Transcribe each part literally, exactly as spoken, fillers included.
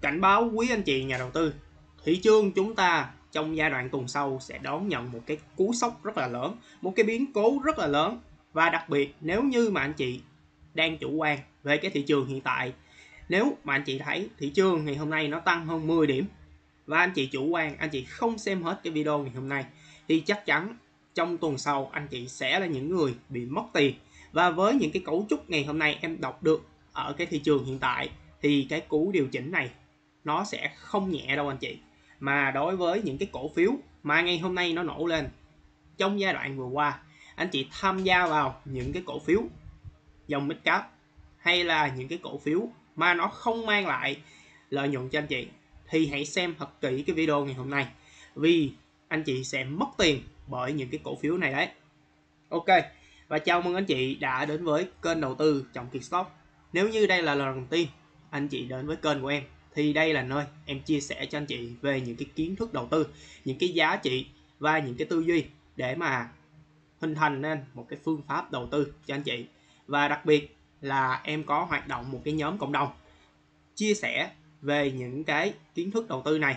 Cảnh báo quý anh chị nhà đầu tư, thị trường chúng ta trong giai đoạn tuần sau sẽ đón nhận một cái cú sốc rất là lớn, một cái biến cố rất là lớn. Và đặc biệt nếu như mà anh chị đang chủ quan về cái thị trường hiện tại, nếu mà anh chị thấy thị trường ngày hôm nay nó tăng hơn mười điểm và anh chị chủ quan, anh chị không xem hết cái video ngày hôm nay, thì chắc chắn trong tuần sau anh chị sẽ là những người bị mất tiền. Và với những cái cấu trúc ngày hôm nay em đọc được ở cái thị trường hiện tại thì cái cú điều chỉnh này nó sẽ không nhẹ đâu anh chị. Mà đối với những cái cổ phiếu mà ngày hôm nay nó nổ lên trong giai đoạn vừa qua, anh chị tham gia vào những cái cổ phiếu dòng mid cap hay là những cái cổ phiếu mà nó không mang lại lợi nhuận cho anh chị, thì hãy xem thật kỹ cái video ngày hôm nay, vì anh chị sẽ mất tiền bởi những cái cổ phiếu này đấy. Ok, và chào mừng anh chị đã đến với kênh đầu tư trong Kiệt Stop. Nếu như đây là lần đầu tiên anh chị đến với kênh của em, thì đây là nơi em chia sẻ cho anh chị về những cái kiến thức đầu tư, những cái giá trị và những cái tư duy để mà hình thành nên một cái phương pháp đầu tư cho anh chị. Và đặc biệt là em có hoạt động một cái nhóm cộng đồng chia sẻ về những cái kiến thức đầu tư này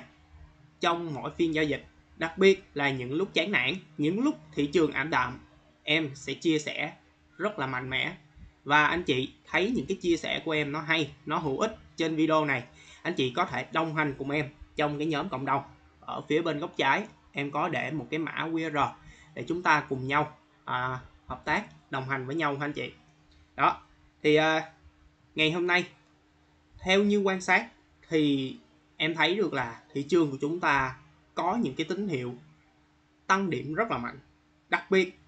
trong mỗi phiên giao dịch. Đặc biệt là những lúc chán nản, những lúc thị trường ảm đạm, em sẽ chia sẻ rất là mạnh mẽ. Và anh chị thấy những cái chia sẻ của em nó hay, nó hữu ích trên video này, anh chị có thể đồng hành cùng em trong cái nhóm cộng đồng. Ở phía bên góc trái em có để một cái mã quy rờ để chúng ta cùng nhau à, hợp tác, đồng hành với nhau anh chị. Đó, thì à, ngày hôm nay theo như quan sát thì em thấy được là thị trường của chúng ta có những cái tín hiệu tăng điểm rất là mạnh. Đặc biệt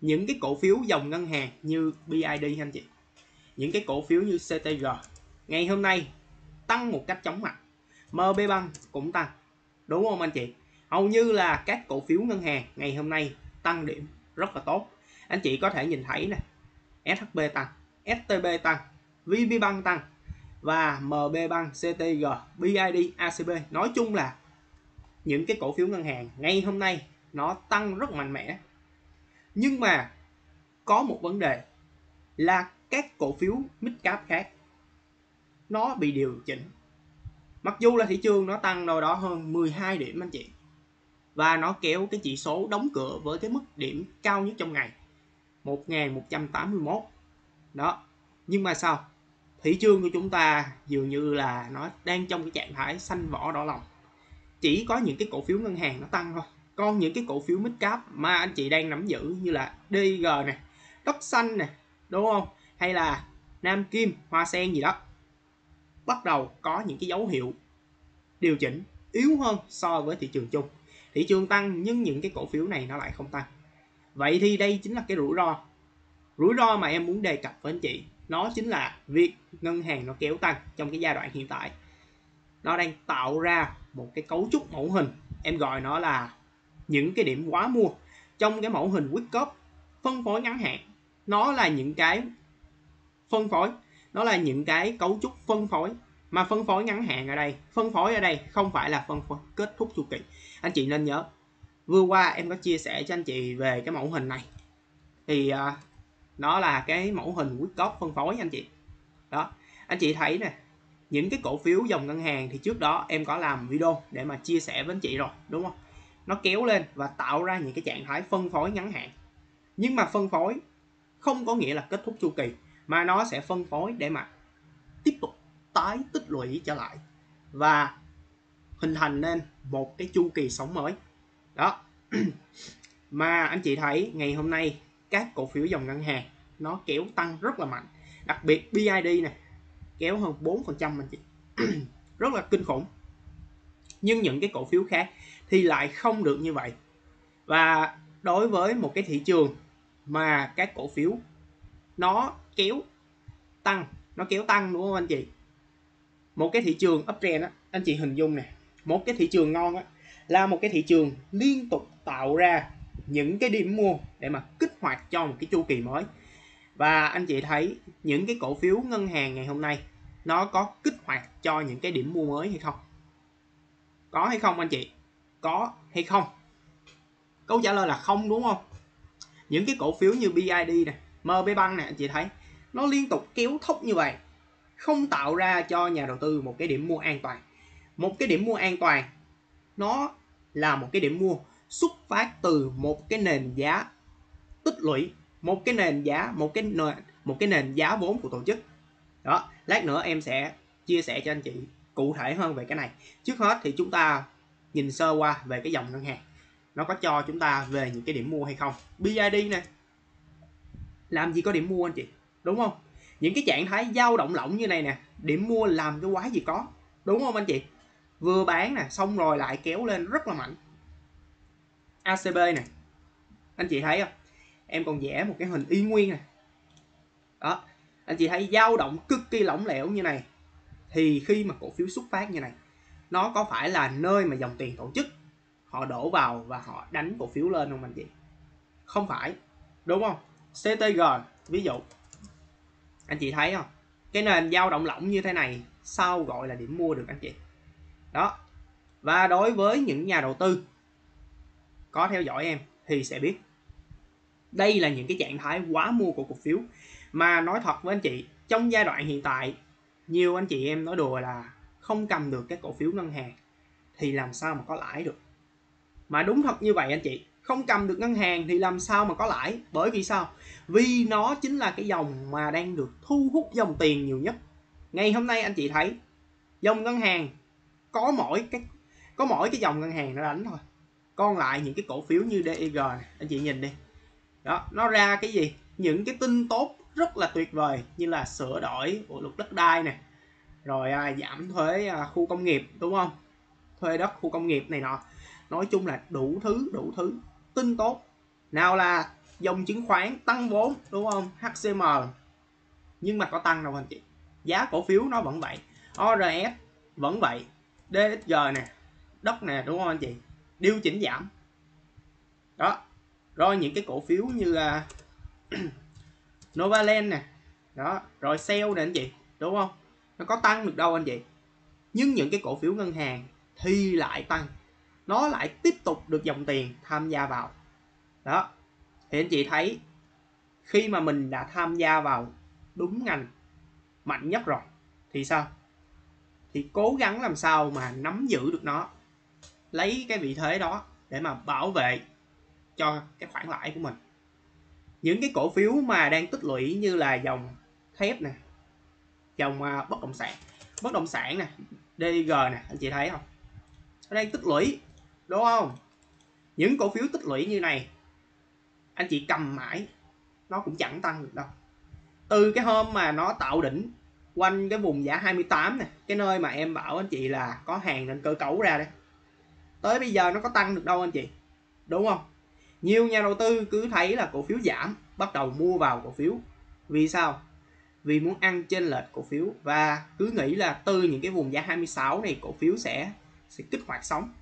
những cái cổ phiếu dòng ngân hàng như bê i đê anh chị, những cái cổ phiếu như xê tê giê ngày hôm nay tăng một cách chóng mặt, MBBank cũng tăng, đúng không anh chị? Hầu như là các cổ phiếu ngân hàng ngày hôm nay tăng điểm rất là tốt. Anh chị có thể nhìn thấy nè, ét hát bê tăng, ét tê bê tăng, VPBank tăng và MBBank, xê tê giê, bê i đê, a xê bê. Nói chung là những cái cổ phiếu ngân hàng ngày hôm nay nó tăng rất mạnh mẽ. Nhưng mà có một vấn đề là các cổ phiếu mid-cap khác nó bị điều chỉnh. Mặc dù là thị trường nó tăng đâu đó hơn mười hai điểm anh chị, và nó kéo cái chỉ số đóng cửa với cái mức điểm cao nhất trong ngày một nghìn một trăm tám mươi mốt. Đó, nhưng mà sao? Thị trường của chúng ta dường như là nó đang trong cái trạng thái xanh vỏ đỏ lòng. Chỉ có những cái cổ phiếu ngân hàng nó tăng thôi. Còn những cái cổ phiếu mid-cap mà anh chị đang nắm giữ như là đê i giê này, Đất Xanh nè, đúng không? Hay là Nam Kim, Hoa Sen gì đó, bắt đầu có những cái dấu hiệu điều chỉnh yếu hơn so với thị trường chung. Thị trường tăng nhưng những cái cổ phiếu này nó lại không tăng. Vậy thì đây chính là cái rủi ro. Rủi ro mà em muốn đề cập với anh chị, nó chính là việc ngân hàng nó kéo tăng trong cái giai đoạn hiện tại. Nó đang tạo ra một cái cấu trúc mẫu hình, em gọi nó là những cái điểm quá mua trong cái mẫu hình Wyckoff phân phối ngắn hạn. Nó là những cái phân phối, nó là những cái cấu trúc phân phối, mà phân phối ngắn hạn ở đây, phân phối ở đây không phải là phân phối kết thúc chu kỳ. Anh chị nên nhớ, vừa qua em có chia sẻ cho anh chị về cái mẫu hình này, thì uh, nó là cái mẫu hình Wyckoff phân phối anh chị. Đó, anh chị thấy nè, những cái cổ phiếu dòng ngân hàng thì trước đó em có làm video để mà chia sẻ với anh chị rồi, đúng không? Nó kéo lên và tạo ra những cái trạng thái phân phối ngắn hạn. Nhưng mà phân phối không có nghĩa là kết thúc chu kỳ, mà nó sẽ phân phối để mà tiếp tục tái tích lũy trở lại và hình thành nên một cái chu kỳ sống mới. Đó, mà anh chị thấy ngày hôm nay các cổ phiếu dòng ngân hàng nó kéo tăng rất là mạnh. Đặc biệt bê i đê này kéo hơn bốn phần trăm anh chị, rất là kinh khủng. Nhưng những cái cổ phiếu khác thì lại không được như vậy. Và đối với một cái thị trường mà các cổ phiếu nó kéo tăng, nó kéo tăng đúng không anh chị? Một cái thị trường uptrend á, anh chị hình dung nè, một cái thị trường ngon á là một cái thị trường liên tục tạo ra những cái điểm mua để mà kích hoạt cho một cái chu kỳ mới. Và anh chị thấy những cái cổ phiếu ngân hàng ngày hôm nay nó có kích hoạt cho những cái điểm mua mới hay không? Có hay không anh chị? Có hay không? Câu trả lời là không, đúng không? Những cái cổ phiếu như bê i đê này, MBBank này, anh chị thấy nó liên tục kéo thốc như vậy không tạo ra cho nhà đầu tư một cái điểm mua an toàn. Một cái điểm mua an toàn nó là một cái điểm mua xuất phát từ một cái nền giá tích lũy, một cái nền giá, một cái nền, một cái nền giá vốn của tổ chức. Đó, lát nữa em sẽ chia sẻ cho anh chị cụ thể hơn về cái này. Trước hết thì chúng ta nhìn sơ qua về cái dòng ngân hàng, nó có cho chúng ta về những cái điểm mua hay không. bê i đê nè, làm gì có điểm mua anh chị, đúng không? Những cái trạng thái dao động lỏng như này nè, điểm mua làm cái quái gì có, đúng không anh chị? Vừa bán nè, xong rồi lại kéo lên rất là mạnh. a xê bê nè, anh chị thấy không? Em còn vẽ một cái hình y nguyên nè. Đó, anh chị thấy dao động cực kỳ lỏng lẻo như này, thì khi mà cổ phiếu xuất phát như này, nó có phải là nơi mà dòng tiền tổ chức họ đổ vào và họ đánh cổ phiếu lên không anh chị? Không phải, đúng không? xê tê giê ví dụ, anh chị thấy không? Cái nền dao động lỏng như thế này sao gọi là điểm mua được anh chị? Đó. Và đối với những nhà đầu tư có theo dõi em thì sẽ biết đây là những cái trạng thái quá mua của cổ phiếu. Mà nói thật với anh chị, trong giai đoạn hiện tại nhiều anh chị em nói đùa là không cầm được các cổ phiếu ngân hàng thì làm sao mà có lãi được. Mà đúng thật như vậy anh chị, không cầm được ngân hàng thì làm sao mà có lãi. Bởi vì sao? Vì nó chính là cái dòng mà đang được thu hút dòng tiền nhiều nhất. Ngày hôm nay anh chị thấy dòng ngân hàng có mỗi cái có mỗi cái dòng ngân hàng nó đánh thôi. Còn lại những cái cổ phiếu như đê i giê này, anh chị nhìn đi. Đó, nó ra cái gì? Những cái tin tốt rất là tuyệt vời như là sửa đổi bộ luật đất đai nè, rồi à, giảm thuế à, khu công nghiệp, đúng không? Thuê đất khu công nghiệp này nọ. Nói chung là đủ thứ đủ thứ tin tốt. Nào là dòng chứng khoán tăng vốn, đúng không? hát xê em. Nhưng mà có tăng đâu anh chị. Giá cổ phiếu nó vẫn vậy. o rờ ét vẫn vậy. đê ích giê nè, đất nè, đúng không anh chị? Điều chỉnh giảm. Đó. Rồi những cái cổ phiếu như uh, NovaLand nè. Đó, rồi sale nè anh chị, đúng không? Nó có tăng được đâu anh chị. Nhưng những cái cổ phiếu ngân hàng thì lại tăng. Nó lại tiếp tục được dòng tiền tham gia vào. Đó. Thì anh chị thấy khi mà mình đã tham gia vào đúng ngành mạnh nhất rồi thì sao? Thì cố gắng làm sao mà nắm giữ được nó, lấy cái vị thế đó để mà bảo vệ cho cái khoản lãi của mình. Những cái cổ phiếu mà đang tích lũy như là dòng thép nè, dòng bất động sản, bất động sản nè, đê i giê nè, anh chị thấy không? Nó đang tích lũy, đúng không? Những cổ phiếu tích lũy như này anh chị cầm mãi nó cũng chẳng tăng được đâu. Từ cái hôm mà nó tạo đỉnh quanh cái vùng giá hai mươi tám nè, cái nơi mà em bảo anh chị là có hàng nên cơ cấu ra đây, tới bây giờ nó có tăng được đâu anh chị, đúng không? Nhiều nhà đầu tư cứ thấy là cổ phiếu giảm bắt đầu mua vào cổ phiếu. Vì sao? Vì muốn ăn chênh lệch cổ phiếu và cứ nghĩ là từ những cái vùng giá hai mươi sáu này cổ phiếu sẽ sẽ kích hoạt sóng.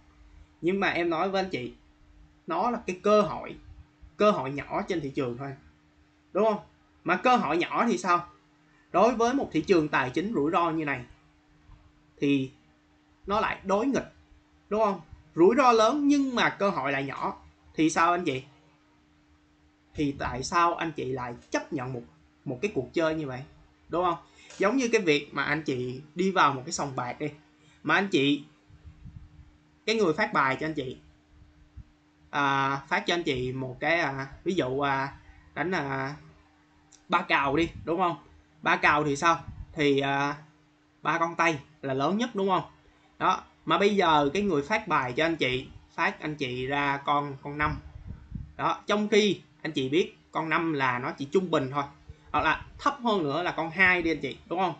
Nhưng mà em nói với anh chị, nó là cái cơ hội, cơ hội nhỏ trên thị trường thôi, đúng không? Mà cơ hội nhỏ thì sao? Đối với một thị trường tài chính rủi ro như này thì nó lại đối nghịch, đúng không? Rủi ro lớn nhưng mà cơ hội lại nhỏ thì sao anh chị? Thì tại sao anh chị lại chấp nhận một một cái cuộc chơi như vậy, đúng không? Giống như cái việc mà anh chị đi vào một cái sòng bạc đi, mà anh chị, cái người phát bài cho anh chị à, phát cho anh chị một cái à, ví dụ à, đánh là ba cào đi, đúng không? Ba cào thì sao? Thì à, ba con tay là lớn nhất, đúng không? Đó, mà bây giờ cái người phát bài cho anh chị phát anh chị ra con con năm. Đó, trong khi anh chị biết con năm là nó chỉ trung bình thôi, hoặc là thấp hơn nữa là con hai đi anh chị, đúng không?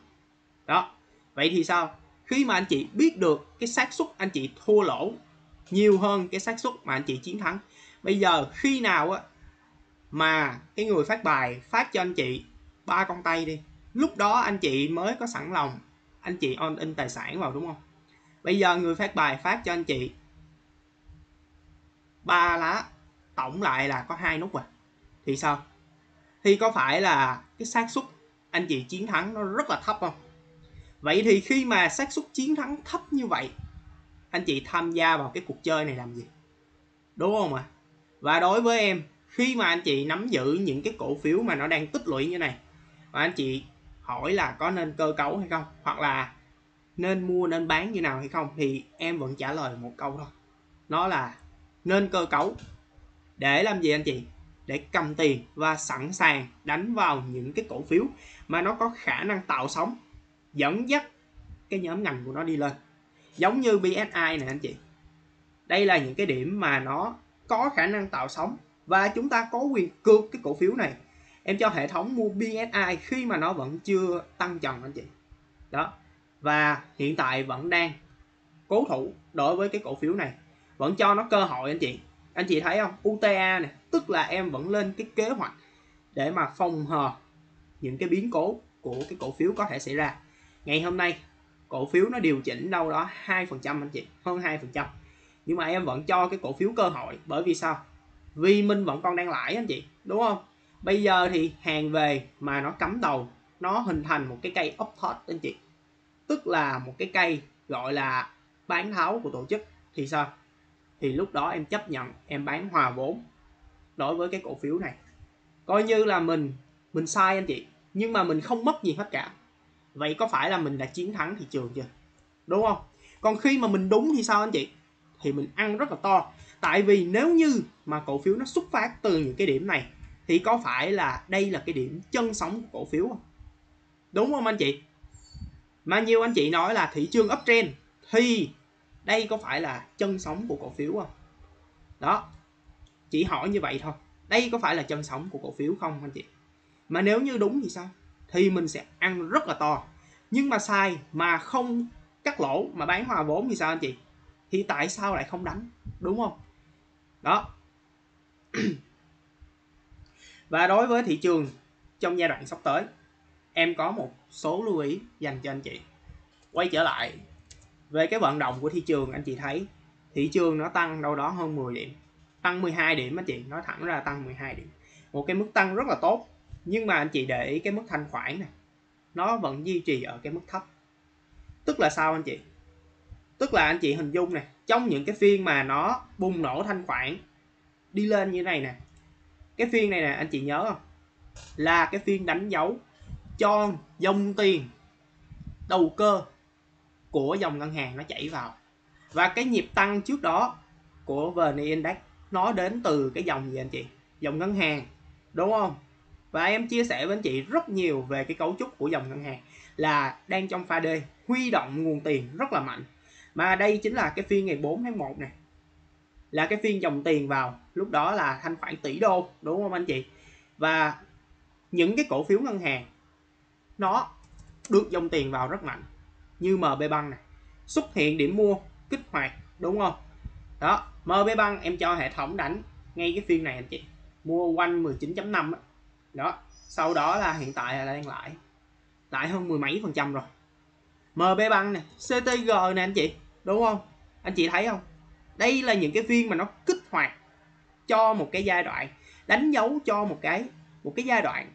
Đó. Vậy thì sao? Khi mà anh chị biết được cái xác suất anh chị thua lỗ nhiều hơn cái xác suất mà anh chị chiến thắng. Bây giờ khi nào á mà cái người phát bài phát cho anh chị ba con tay đi, lúc đó anh chị mới có sẵn lòng anh chị all in tài sản vào, đúng không? Bây giờ người phát bài phát cho anh chị ba lá, tổng lại là có hai nút rồi. Thì sao? Thì có phải là cái xác suất anh chị chiến thắng nó rất là thấp không? Vậy thì khi mà xác suất chiến thắng thấp như vậy, anh chị tham gia vào cái cuộc chơi này làm gì, đúng không ạ? Và đối với em, khi mà anh chị nắm giữ những cái cổ phiếu mà nó đang tích lũy như này, và anh chị hỏi là có nên cơ cấu hay không, hoặc là nên mua nên bán như nào hay không, thì em vẫn trả lời một câu thôi, nó là nên cơ cấu. Để làm gì anh chị? Để cầm tiền và sẵn sàng đánh vào những cái cổ phiếu mà nó có khả năng tạo sóng, dẫn dắt cái nhóm ngành của nó đi lên. Giống như bê ét i này anh chị, đây là những cái điểm mà nó có khả năng tạo sóng và chúng ta có quyền cược cái cổ phiếu này. Em cho hệ thống mua bê ét i khi mà nó vẫn chưa tăng trần anh chị đó, và hiện tại vẫn đang cố thủ đối với cái cổ phiếu này, vẫn cho nó cơ hội anh chị. Anh chị thấy không, u tê a này, tức là em vẫn lên cái kế hoạch để mà phòng hờ những cái biến cố của cái cổ phiếu có thể xảy ra. Ngày hôm nay cổ phiếu nó điều chỉnh đâu đó hai phần trăm anh chị, hơn hai phần trăm, nhưng mà em vẫn cho cái cổ phiếu cơ hội. Bởi vì sao? Vì mình vẫn còn đang lãi anh chị, đúng không? Bây giờ thì hàng về mà nó cắm đầu, nó hình thành một cái cây uptrend anh chị, tức là một cái cây gọi là bán tháo của tổ chức, thì sao? Thì lúc đó em chấp nhận em bán hòa vốn đối với cái cổ phiếu này, coi như là mình mình sai anh chị, nhưng mà mình không mất gì hết cả. Vậy có phải là mình đã chiến thắng thị trường chưa, đúng không? Còn khi mà mình đúng thì sao anh chị? Thì mình ăn rất là to. Tại vì nếu như mà cổ phiếu nó xuất phát từ những cái điểm này thì có phải là đây là cái điểm chân sóng của cổ phiếu không, đúng không anh chị? Mà nhiều anh chị nói là thị trường uptrend, thì đây có phải là chân sóng của cổ phiếu không? Đó, chỉ hỏi như vậy thôi. Đây có phải là chân sóng của cổ phiếu không anh chị? Mà nếu như đúng thì sao? Thì mình sẽ ăn rất là to. Nhưng mà sai mà không cắt lỗ mà bán hòa vốn thì sao anh chị? Thì tại sao lại không đánh, đúng không? Đó. Và đối với thị trường trong giai đoạn sắp tới, em có một số lưu ý dành cho anh chị. Quay trở lại về cái vận động của thị trường, anh chị thấy thị trường nó tăng đâu đó hơn mười điểm, tăng mười hai điểm anh chị, nói thẳng ra tăng mười hai điểm, một cái mức tăng rất là tốt. Nhưng mà anh chị để ý cái mức thanh khoản này, nó vẫn duy trì ở cái mức thấp. Tức là sao anh chị? Tức là anh chị hình dung này, trong những cái phiên mà nó bùng nổ thanh khoản đi lên như này nè, cái phiên này nè anh chị nhớ không, là cái phiên đánh dấu cho dòng tiền đầu cơ của dòng ngân hàng nó chảy vào. Và cái nhịp tăng trước đó của vê en Index nó đến từ cái dòng gì anh chị? Dòng ngân hàng, đúng không? Và em chia sẻ với anh chị rất nhiều về cái cấu trúc của dòng ngân hàng, là đang trong pha D, huy động nguồn tiền rất là mạnh. Mà đây chính là cái phiên ngày bốn tháng một này, là cái phiên dòng tiền vào, lúc đó là thanh khoản tỷ đô, đúng không anh chị? Và những cái cổ phiếu ngân hàng nó được dòng tiền vào rất mạnh, như MBBank này, xuất hiện điểm mua kích hoạt, đúng không? Đó, MBBank em cho hệ thống đánh ngay cái phiên này anh chị, mua quanh mười chín chấm năm đó, sau đó là hiện tại là đang lãi, lãi hơn mười mấy phần trăm rồi. MBBank này, xê tê giê này anh chị, đúng không? Anh chị thấy không? Đây là những cái phiên mà nó kích hoạt cho một cái giai đoạn, đánh dấu cho một cái một cái giai đoạn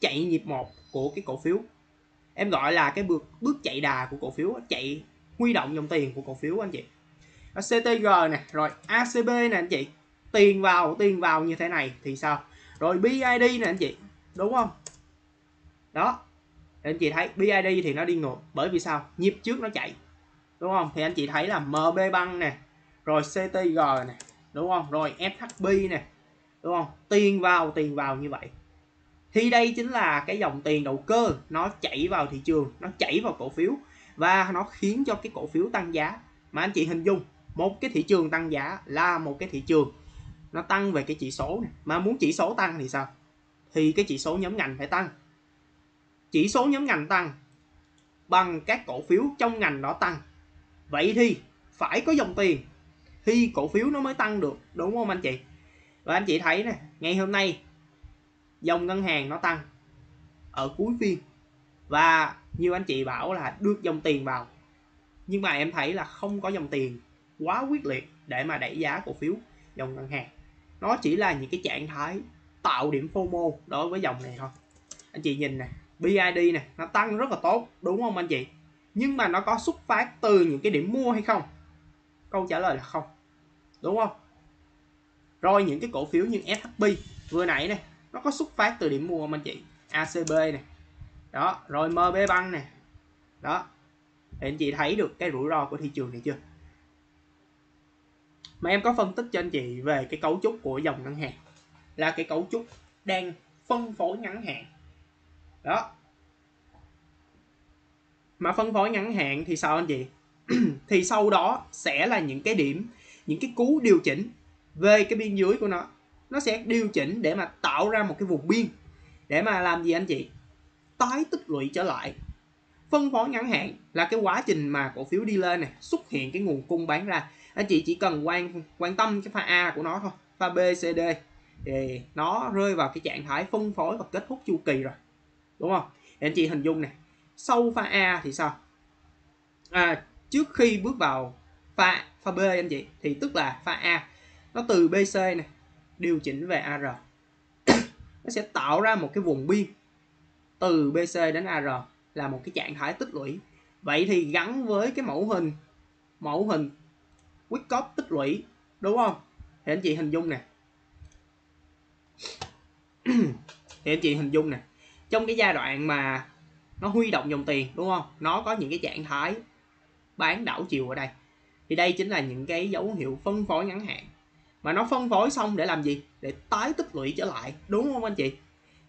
chạy nhịp một của cái cổ phiếu. Em gọi là cái bước bước chạy đà của cổ phiếu, chạy huy động dòng tiền của cổ phiếu anh chị. Ở xê tê giê nè, rồi a xê bê nè anh chị, tiền vào tiền vào như thế này thì sao? Rồi bê i đê nè anh chị, đúng không? Đó, anh chị thấy bê i đê thì nó đi ngược, bởi vì sao? Nhịp trước nó chạy, đúng không? Thì anh chị thấy là MBBank nè, rồi xê tê giê nè, đúng không? Rồi ét hát bê nè, đúng không? Tiền vào tiền vào như vậy. Thì đây chính là cái dòng tiền đầu cơ, nó chảy vào thị trường, nó chảy vào cổ phiếu, và nó khiến cho cái cổ phiếu tăng giá. Mà anh chị hình dung, một cái thị trường tăng giá là một cái thị trường nó tăng về cái chỉ số này. Mà muốn chỉ số tăng thì sao? Thì cái chỉ số nhóm ngành phải tăng. Chỉ số nhóm ngành tăng bằng các cổ phiếu trong ngành đó tăng. Vậy thì phải có dòng tiền thì cổ phiếu nó mới tăng được, đúng không anh chị? Và anh chị thấy nè, ngày hôm nay dòng ngân hàng nó tăng ở cuối phiên, và nhiều anh chị bảo là được dòng tiền vào, nhưng mà em thấy là không có dòng tiền quá quyết liệt để mà đẩy giá cổ phiếu dòng ngân hàng. Nó chỉ là những cái trạng thái tạo điểm phô mô đối với dòng này thôi. Anh chị nhìn nè, bê i đê nè, nó tăng rất là tốt, đúng không anh chị? Nhưng mà nó có xuất phát từ những cái điểm mua hay không? Câu trả lời là không, đúng không? Rồi những cái cổ phiếu như ét hát bê vừa nãy này, nó có xuất phát từ điểm mua không anh chị? a xê bê này, đó, rồi MBBank nè đó. Để anh chị thấy được cái rủi ro của thị trường này chưa, mà em có phân tích cho anh chị về cái cấu trúc của dòng ngân hàng là cái cấu trúc đang phân phối ngắn hạn đó. Mà phân phối ngắn hạn thì sao anh chị? Thì sau đó sẽ là những cái điểm, những cái cú điều chỉnh về cái biên dưới của nó. Nó sẽ điều chỉnh để mà tạo ra một cái vùng biên, để mà làm gì anh chị? Tái tích lũy trở lại. Phân phối ngắn hạn là cái quá trình mà cổ phiếu đi lên này, xuất hiện cái nguồn cung bán ra. Anh chị chỉ cần quan quan tâm cái pha A của nó thôi, pha B, C, D thì nó rơi vào cái trạng thái phân phối và kết thúc chu kỳ rồi, đúng không? Để anh chị hình dung này, sau pha A thì sao? À, trước khi bước vào pha, pha B anh chị, thì tức là pha A nó từ bê xê này điều chỉnh về a rờ. Nó sẽ tạo ra một cái vùng biên từ bê xê đến a rờ là một cái trạng thái tích lũy. Vậy thì gắn với cái mẫu hình mẫu hình Wyckoff tích lũy, đúng không? Thì anh chị hình dung nè. Thì anh chị hình dung nè. Trong cái giai đoạn mà nó huy động dòng tiền, đúng không? Nó có những cái trạng thái bán đảo chiều ở đây. Thì đây chính là những cái dấu hiệu phân phối ngắn hạn. Mà nó phân phối xong để làm gì? Để tái tích lũy trở lại, đúng không anh chị?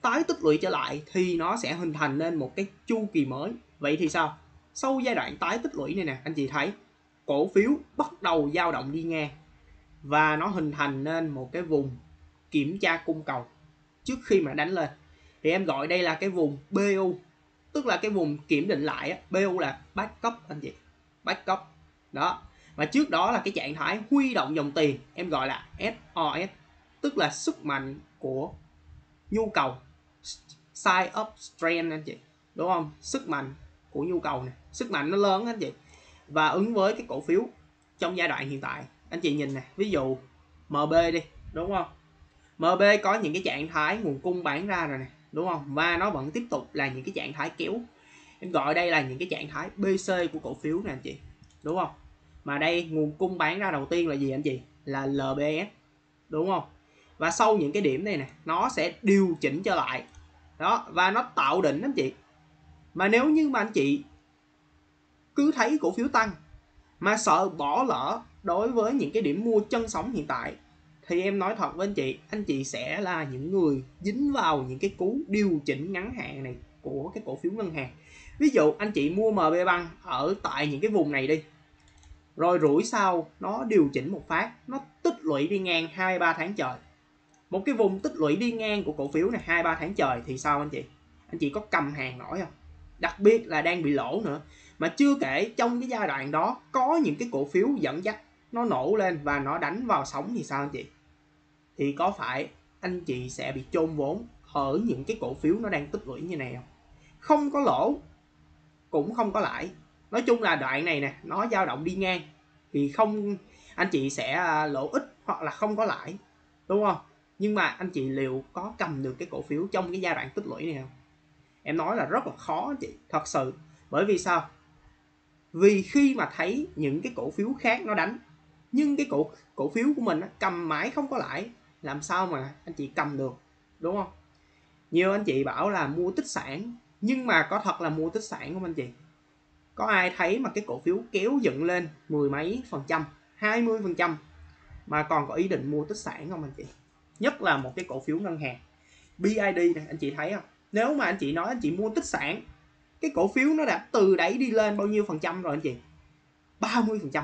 Tái tích lũy trở lại thì nó sẽ hình thành nên một cái chu kỳ mới. Vậy thì sao? Sau giai đoạn tái tích lũy này nè, anh chị thấy cổ phiếu bắt đầu dao động đi ngang và nó hình thành nên một cái vùng kiểm tra cung cầu trước khi mà đánh lên. Thì em gọi đây là cái vùng bê u, tức là cái vùng kiểm định lại. bê u là backup anh chị, backup đó. Và trước đó là cái trạng thái huy động dòng tiền, em gọi là ét o ét, tức là sức mạnh của nhu cầu, side up trend anh chị, đúng không? Sức mạnh của nhu cầu này, sức mạnh nó lớn anh chị. Và ứng với cái cổ phiếu trong giai đoạn hiện tại, anh chị nhìn nè, ví dụ em bê đi, đúng không? em bê có những cái trạng thái nguồn cung bán ra rồi nè, đúng không? Và nó vẫn tiếp tục là những cái trạng thái kéo. Em gọi đây là những cái trạng thái bê xê của cổ phiếu nè anh chị, đúng không? Mà đây nguồn cung bán ra đầu tiên là gì anh chị? Là lờ bê ét, đúng không? Và sau những cái điểm này nè, nó sẽ điều chỉnh trở lại đó, và nó tạo đỉnh anh chị. Mà nếu như mà anh chị cứ thấy cổ phiếu tăng mà sợ bỏ lỡ đối với những cái điểm mua chân sóng hiện tại, thì em nói thật với anh chị, anh chị sẽ là những người dính vào những cái cú điều chỉnh ngắn hạn này của cái cổ phiếu ngân hàng. Ví dụ anh chị mua MBBank ở tại những cái vùng này đi, rồi rủi sau nó điều chỉnh một phát, nó tích lũy đi ngang hai ba tháng trời. Một cái vùng tích lũy đi ngang của cổ phiếu này hai ba tháng trời thì sao anh chị? Anh chị có cầm hàng nổi không? Đặc biệt là đang bị lỗ nữa. Mà chưa kể trong cái giai đoạn đó có những cái cổ phiếu dẫn dắt nó nổ lên và nó đánh vào sóng thì sao anh chị? Thì có phải anh chị sẽ bị chôn vốn ở những cái cổ phiếu nó đang tích lũy như này không? Không có lỗ cũng không có lãi. Nói chung là đoạn này nè, nó dao động đi ngang thì không, anh chị sẽ lỗ ít hoặc là không có lãi, đúng không? Nhưng mà anh chị liệu có cầm được cái cổ phiếu trong cái giai đoạn tích lũy này không? Em nói là rất là khó anh chị, thật sự. Bởi vì sao? Vì khi mà thấy những cái cổ phiếu khác nó đánh, nhưng cái cổ cổ phiếu của mình cầm mãi không có lãi, làm sao mà anh chị cầm được, đúng không? Nhiều anh chị bảo là mua tích sản, nhưng mà có thật là mua tích sản không anh chị? Có ai thấy mà cái cổ phiếu kéo dựng lên mười mấy phần trăm, hai mươi phần trăm mà còn có ý định mua tích sản không anh chị? Nhất là một cái cổ phiếu ngân hàng bê i đê này, anh chị thấy không? Nếu mà anh chị nói anh chị mua tích sản, cái cổ phiếu nó đã từ đáy đi lên bao nhiêu phần trăm rồi anh chị? ba mươi phần trăm,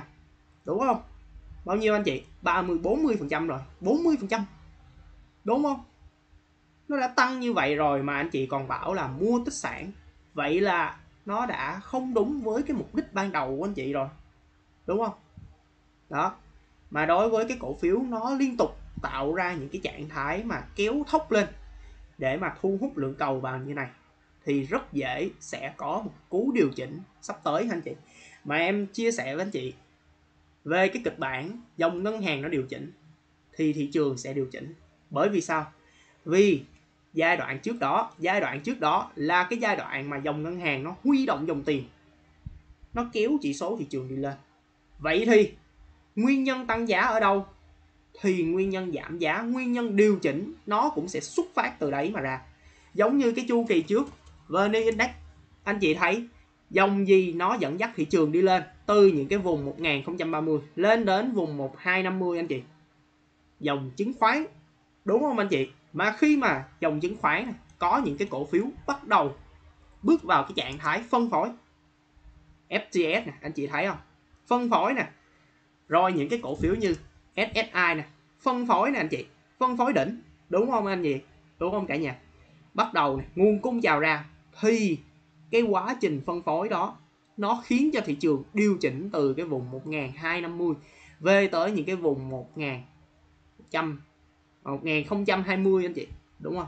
đúng không? Bao nhiêu anh chị? ba mươi, bốn mươi phần trăm rồi, bốn mươi phần trăm, đúng không? Nó đã tăng như vậy rồi mà anh chị còn bảo là mua tích sản, vậy là nó đã không đúng với cái mục đích ban đầu của anh chị rồi, đúng không? Đó. Mà đối với cái cổ phiếu nó liên tục tạo ra những cái trạng thái mà kéo thốc lên để mà thu hút lượng cầu vào như này, thì rất dễ sẽ có một cú điều chỉnh sắp tới anh chị. Mà em chia sẻ với anh chị về cái kịch bản dòng ngân hàng nó điều chỉnh thì thị trường sẽ điều chỉnh. Bởi vì sao? Vì giai đoạn trước đó, giai đoạn trước đó là cái giai đoạn mà dòng ngân hàng nó huy động dòng tiền, nó kéo chỉ số thị trường đi lên. Vậy thì nguyên nhân tăng giá ở đâu? Thì nguyên nhân giảm giá, nguyên nhân điều chỉnh nó cũng sẽ xuất phát từ đấy mà ra. Giống như cái chu kỳ trước vê en Index anh chị thấy dòng gì nó dẫn dắt thị trường đi lên từ những cái vùng một nghìn không trăm ba mươi lên đến vùng một nghìn hai trăm năm mươi anh chị. Dòng chứng khoán đúng không anh chị? Mà khi mà dòng chứng khoán này, có những cái cổ phiếu bắt đầu bước vào cái trạng thái phân phối, ép tê ét nè anh chị thấy không, phân phối nè, rồi những cái cổ phiếu như ét ét i nè, phân phối nè anh chị, phân phối đỉnh đúng không anh chị, đúng không cả nhà? Bắt đầu này, nguồn cung trào ra thì cái quá trình phân phối đó nó khiến cho thị trường điều chỉnh từ cái vùng một nghìn hai trăm năm mươi về tới những cái vùng một nghìn không trăm hai mươi anh chị, đúng không?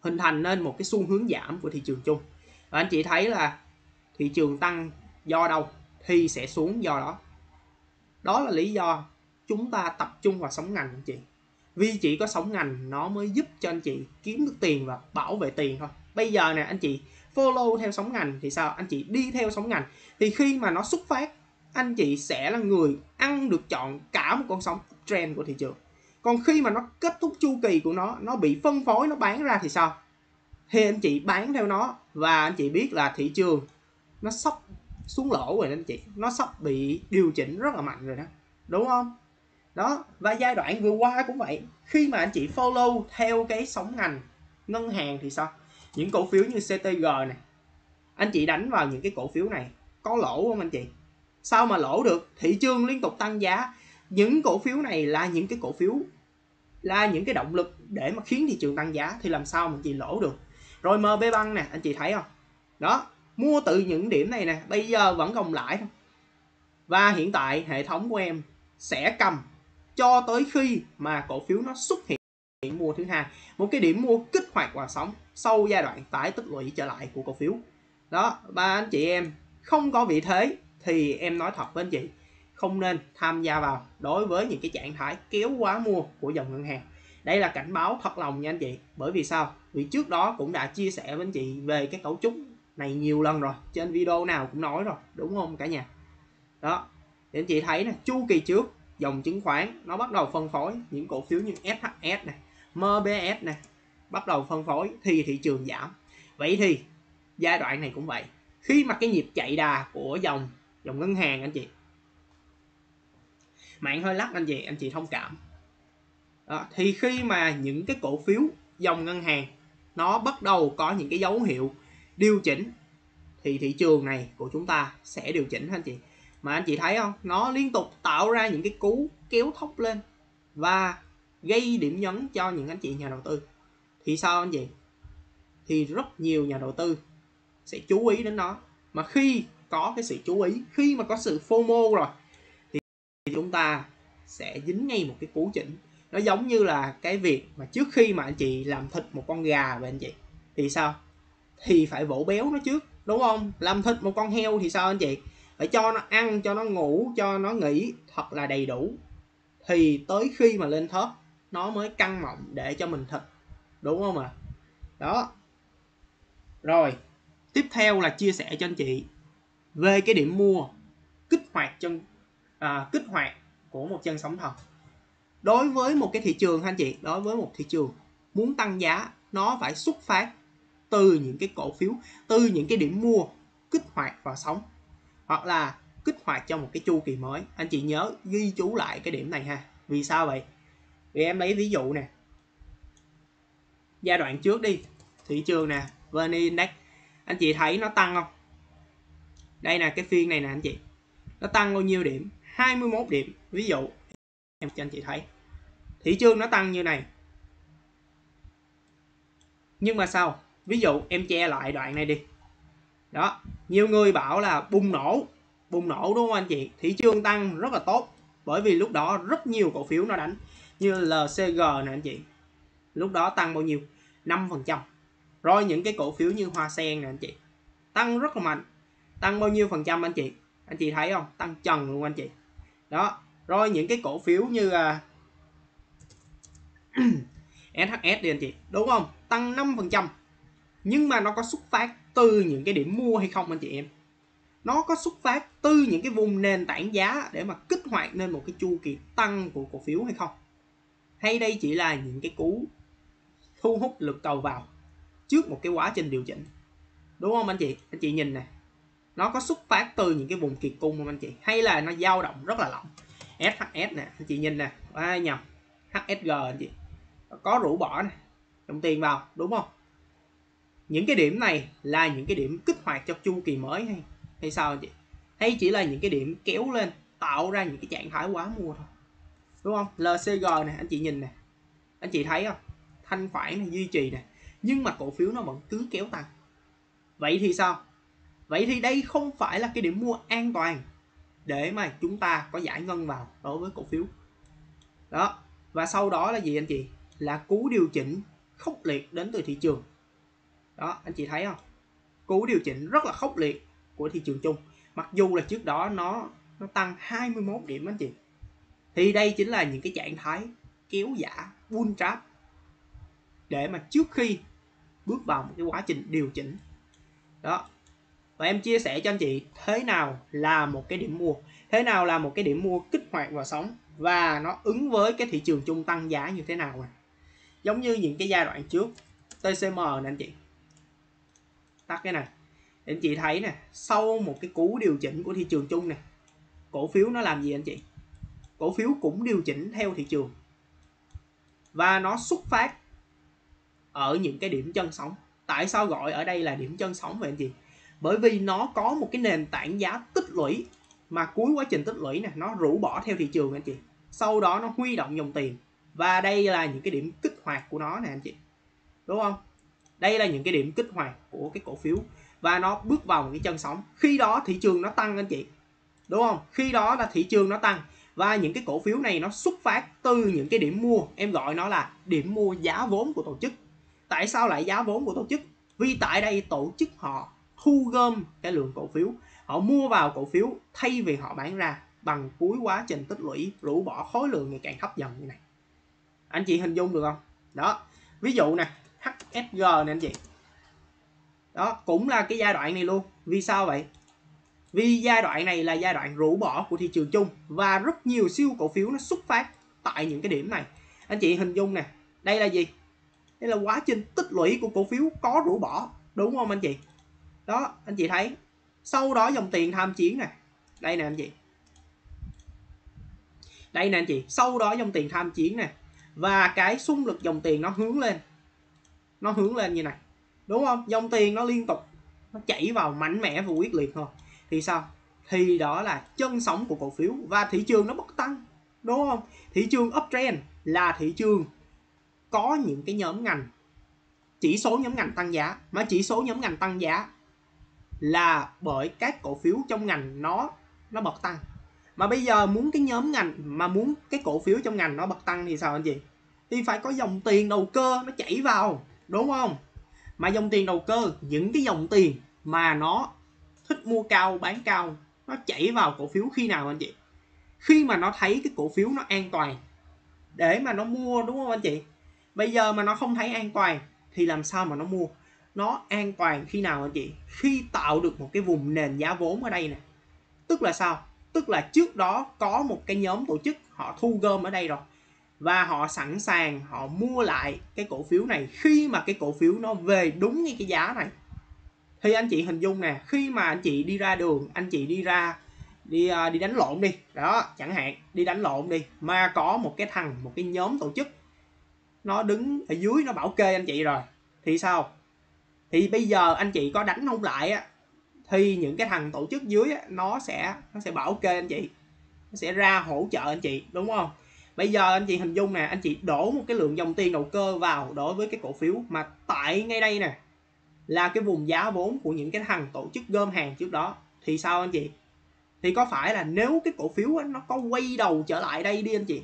Hình thành nên một cái xu hướng giảm của thị trường chung. Và anh chị thấy là thị trường tăng do đâu thì sẽ xuống do đó. Đó là lý do chúng ta tập trung vào sóng ngành anh chị. Vì chỉ có sóng ngành nó mới giúp cho anh chị kiếm được tiền và bảo vệ tiền thôi. Bây giờ nè anh chị follow theo sóng ngành thì sao? Anh chị đi theo sóng ngành thì khi mà nó xuất phát, anh chị sẽ là người ăn được chọn cả một con sóng trend của thị trường. Còn khi mà nó kết thúc chu kỳ của nó, nó bị phân phối, nó bán ra thì sao? Thì anh chị bán theo nó và anh chị biết là thị trường nó sắp xuống lỗ rồi đó anh chị. Nó sắp bị điều chỉnh rất là mạnh rồi đó. Đúng không? Đó, và giai đoạn vừa qua cũng vậy. Khi mà anh chị follow theo cái sóng ngành ngân hàng thì sao? Những cổ phiếu như xê tê giê này, anh chị đánh vào những cái cổ phiếu này có lỗ không anh chị? Sao mà lỗ được? Thị trường liên tục tăng giá. Những cổ phiếu này là những cái cổ phiếu, là những cái động lực để mà khiến thị trường tăng giá, thì làm sao mà anh chị lỗ được? Rồi MBBank nè, anh chị thấy không? Đó, mua từ những điểm này nè, bây giờ vẫn gồng lãi thôi. Và hiện tại hệ thống của em sẽ cầm cho tới khi mà cổ phiếu nó xuất hiện điểm mua thứ hai, một cái điểm mua kích hoạt vào sóng sau giai đoạn tái tích lũy trở lại của cổ phiếu. Đó, ba anh chị em không có vị thế thì em nói thật với anh chị, không nên tham gia vào đối với những cái trạng thái kéo quá mua của dòng ngân hàng. Đây là cảnh báo thật lòng nha anh chị. Bởi vì sao? Vì trước đó cũng đã chia sẻ với anh chị về cái cấu trúc này nhiều lần rồi, trên video nào cũng nói rồi, đúng không cả nhà? Đó, để anh chị thấy nè, chu kỳ trước dòng chứng khoán nó bắt đầu phân phối, những cổ phiếu như ét hát ét này, em bê ét này bắt đầu phân phối thì thị trường giảm. Vậy thì giai đoạn này cũng vậy, khi mà cái nhịp chạy đà của dòng dòng ngân hàng anh chị, mạng hơi lắc anh chị, anh chị thông cảm. Đó, thì khi mà những cái cổ phiếu dòng ngân hàng nó bắt đầu có những cái dấu hiệu điều chỉnh thì thị trường này của chúng ta sẽ điều chỉnh anh chị. Mà anh chị thấy không, nó liên tục tạo ra những cái cú kéo thóc lên và gây điểm nhấn cho những anh chị nhà đầu tư. Thì sao anh chị? Thì rất nhiều nhà đầu tư sẽ chú ý đến nó. Mà khi có cái sự chú ý, khi mà có sự FOMO rồi thì chúng ta sẽ dính ngay một cái cú chỉnh. Nó giống như là cái việc mà trước khi mà anh chị làm thịt một con gà vậy anh chị, thì sao? Thì phải vỗ béo nó trước, đúng không? Làm thịt một con heo thì sao anh chị? Phải cho nó ăn, cho nó ngủ, cho nó nghỉ thật là đầy đủ. Thì tới khi mà lên thớt, nó mới căng mọng để cho mình thịt, đúng không ạ? Đó. Rồi, tiếp theo là chia sẻ cho anh chị về cái điểm mua kích hoạt chân à, kích hoạt của một chân sóng thần. Đối với một cái thị trường anh chị, đối với một thị trường muốn tăng giá, nó phải xuất phát từ những cái cổ phiếu, từ những cái điểm mua kích hoạt vào sóng, hoặc là kích hoạt cho một cái chu kỳ mới. Anh chị nhớ ghi chú lại cái điểm này ha. Vì sao vậy? Vì em lấy ví dụ nè, giai đoạn trước đi, thị trường nè, vê en Index, anh chị thấy nó tăng không? Đây là cái phiên này nè anh chị, nó tăng bao nhiêu điểm? hai mươi mốt điểm. Ví dụ em cho anh chị thấy thị trường nó tăng như này, nhưng mà sao? Ví dụ em che lại đoạn này đi. Đó, nhiều người bảo là bùng nổ, bùng nổ đúng không anh chị? Thị trường tăng rất là tốt, bởi vì lúc đó rất nhiều cổ phiếu nó đánh, như lờ xê giê nè anh chị, lúc đó tăng bao nhiêu? năm phần trăm. Rồi những cái cổ phiếu như Hoa Sen nè anh chị, tăng rất là mạnh, tăng bao nhiêu phần trăm anh chị? Anh chị thấy không? Tăng trần luôn anh chị. Đó, rồi những cái cổ phiếu như uh, ét hát ét đi anh chị, đúng không? Tăng năm phần trăm. Nhưng mà nó có xuất phát từ những cái điểm mua hay không anh chị em? Nó có xuất phát từ những cái vùng nền tảng giá để mà kích hoạt nên một cái chu kỳ tăng của cổ phiếu hay không? Hay đây chỉ là những cái cú thu hút lực cầu vào trước một cái quá trình điều chỉnh, đúng không anh chị? Anh chị nhìn nè, nó có xuất phát từ những cái vùng kiệt cung không anh chị, hay là nó dao động rất là lỏng? ét hát ét nè anh chị nhìn nè, à, nhầm, hát ét giê anh chị có rũ bỏ nè, đồng tiền vào, đúng không? Những cái điểm này là những cái điểm kích hoạt cho chu kỳ mới hay hay sao anh chị? Hay chỉ là những cái điểm kéo lên tạo ra những cái trạng thái quá mua thôi, đúng không? lờ xê giê nè anh chị nhìn nè, anh chị thấy không, thanh khoản này duy trì nè, nhưng mà cổ phiếu nó vẫn cứ kéo tăng. Vậy thì sao? Vậy thì đây không phải là cái điểm mua an toàn để mà chúng ta có giải ngân vào đối với cổ phiếu đó. Và sau đó là gì anh chị? Là cú điều chỉnh khốc liệt đến từ thị trường đó, anh chị thấy không? Cú điều chỉnh rất là khốc liệt của thị trường chung, mặc dù là trước đó nó nó tăng hai mươi mốt điểm anh chị. Thì đây chính là những cái trạng thái kéo giả bull trap để mà trước khi bước vào một cái quá trình điều chỉnh đó. Và em chia sẻ cho anh chị thế nào là một cái điểm mua, thế nào là một cái điểm mua kích hoạt vào sóng và nó ứng với cái thị trường chung tăng giá như thế nào này. Giống như những cái giai đoạn trước tê xê em nè anh chị, tắt cái này, anh chị thấy nè, sau một cái cú điều chỉnh của thị trường chung này, cổ phiếu nó làm gì anh chị? Cổ phiếu cũng điều chỉnh theo thị trường và nó xuất phát ở những cái điểm chân sóng. Tại sao gọi ở đây là điểm chân sóng vậy anh chị? Bởi vì nó có một cái nền tảng giá tích lũy, mà cuối quá trình tích lũy này nó rũ bỏ theo thị trường anh chị, sau đó nó huy động dòng tiền, và đây là những cái điểm kích hoạt của nó nè anh chị, đúng không? Đây là những cái điểm kích hoạt của cái cổ phiếu và nó bước vào một cái chân sóng. Khi đó thị trường nó tăng anh chị, đúng không? Khi đó là thị trường nó tăng và những cái cổ phiếu này nó xuất phát từ những cái điểm mua, em gọi nó là điểm mua giá vốn của tổ chức. Tại sao lại giá vốn của tổ chức? Vì tại đây tổ chức họ thu gom cái lượng cổ phiếu, họ mua vào cổ phiếu thay vì họ bán ra bằng cuối quá trình tích lũy, rũ bỏ khối lượng ngày càng thấp dần như này. Anh chị hình dung được không? Đó, ví dụ nè, hát ét giê nè anh chị, đó cũng là cái giai đoạn này luôn. Vì sao vậy? Vì giai đoạn này là giai đoạn rũ bỏ của thị trường chung và rất nhiều siêu cổ phiếu nó xuất phát tại những cái điểm này. Anh chị hình dung nè, đây là gì? Đây là quá trình tích lũy của cổ phiếu có rũ bỏ, đúng không anh chị? Đó, anh chị thấy, sau đó dòng tiền tham chiến nè, đây nè anh chị, đây nè anh chị, sau đó dòng tiền tham chiến nè, và cái xung lực dòng tiền nó hướng lên, nó hướng lên như này, đúng không? Dòng tiền nó liên tục, nó chảy vào mạnh mẽ và quyết liệt thôi. Thì sao? Thì đó là chân sóng của cổ phiếu và thị trường nó bất tăng, đúng không? Thị trường uptrend là thị trường có những cái nhóm ngành, chỉ số nhóm ngành tăng giá, mà chỉ số nhóm ngành tăng giá là bởi các cổ phiếu trong ngành nó nó bật tăng. Mà bây giờ muốn cái nhóm ngành, mà muốn cái cổ phiếu trong ngành nó bật tăng thì sao anh chị? Thì phải có dòng tiền đầu cơ nó chảy vào, đúng không? Mà dòng tiền đầu cơ, những cái dòng tiền mà nó thích mua cao bán cao, nó chảy vào cổ phiếu khi nào anh chị? Khi mà nó thấy cái cổ phiếu nó an toàn để mà nó mua, đúng không anh chị? Bây giờ mà nó không thấy an toàn thì làm sao mà nó mua? Nó an toàn khi nào anh chị? Khi tạo được một cái vùng nền giá vốn ở đây nè. Tức là sao? Tức là trước đó có một cái nhóm tổ chức họ thu gom ở đây rồi, và họ sẵn sàng họ mua lại cái cổ phiếu này khi mà cái cổ phiếu nó về đúng như cái giá này. Thì anh chị hình dung nè, khi mà anh chị đi ra đường, anh chị đi ra đi đi đánh lộn đi, đó, chẳng hạn đi đánh lộn đi, mà có một cái thằng, một cái nhóm tổ chức nó đứng ở dưới nó bảo kê anh chị rồi, thì sao? Thì bây giờ anh chị có đánh không lại á, thì những cái thằng tổ chức dưới á, nó sẽ nó sẽ bảo kê anh chị, nó sẽ ra hỗ trợ anh chị, đúng không? Bây giờ anh chị hình dung nè, anh chị đổ một cái lượng dòng tiền đầu cơ vào đối với cái cổ phiếu mà tại ngay đây nè là cái vùng giá vốn của những cái thằng tổ chức gom hàng trước đó, thì sao anh chị? Thì có phải là nếu cái cổ phiếu á, nó có quay đầu trở lại đây đi anh chị,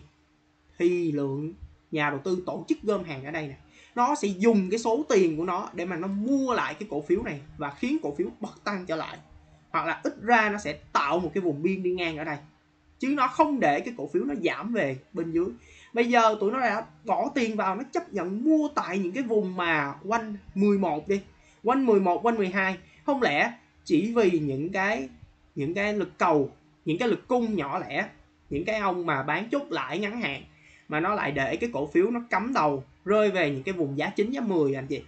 thì lượng nhà đầu tư tổ chức gom hàng ở đây này, nó sẽ dùng cái số tiền của nó để mà nó mua lại cái cổ phiếu này và khiến cổ phiếu bật tăng trở lại, hoặc là ít ra nó sẽ tạo một cái vùng biên đi ngang ở đây, chứ nó không để cái cổ phiếu nó giảm về bên dưới. Bây giờ tụi nó đã bỏ tiền vào, nó chấp nhận mua tại những cái vùng mà quanh mười một đi, quanh mười một, quanh mười hai. Không lẽ chỉ vì những cái những cái lực cầu, những cái lực cung nhỏ lẻ, những cái ông mà bán chốt lại ngắn hạn, mà nó lại để cái cổ phiếu nó cắm đầu rơi về những cái vùng giá chín, giá mười anh chị.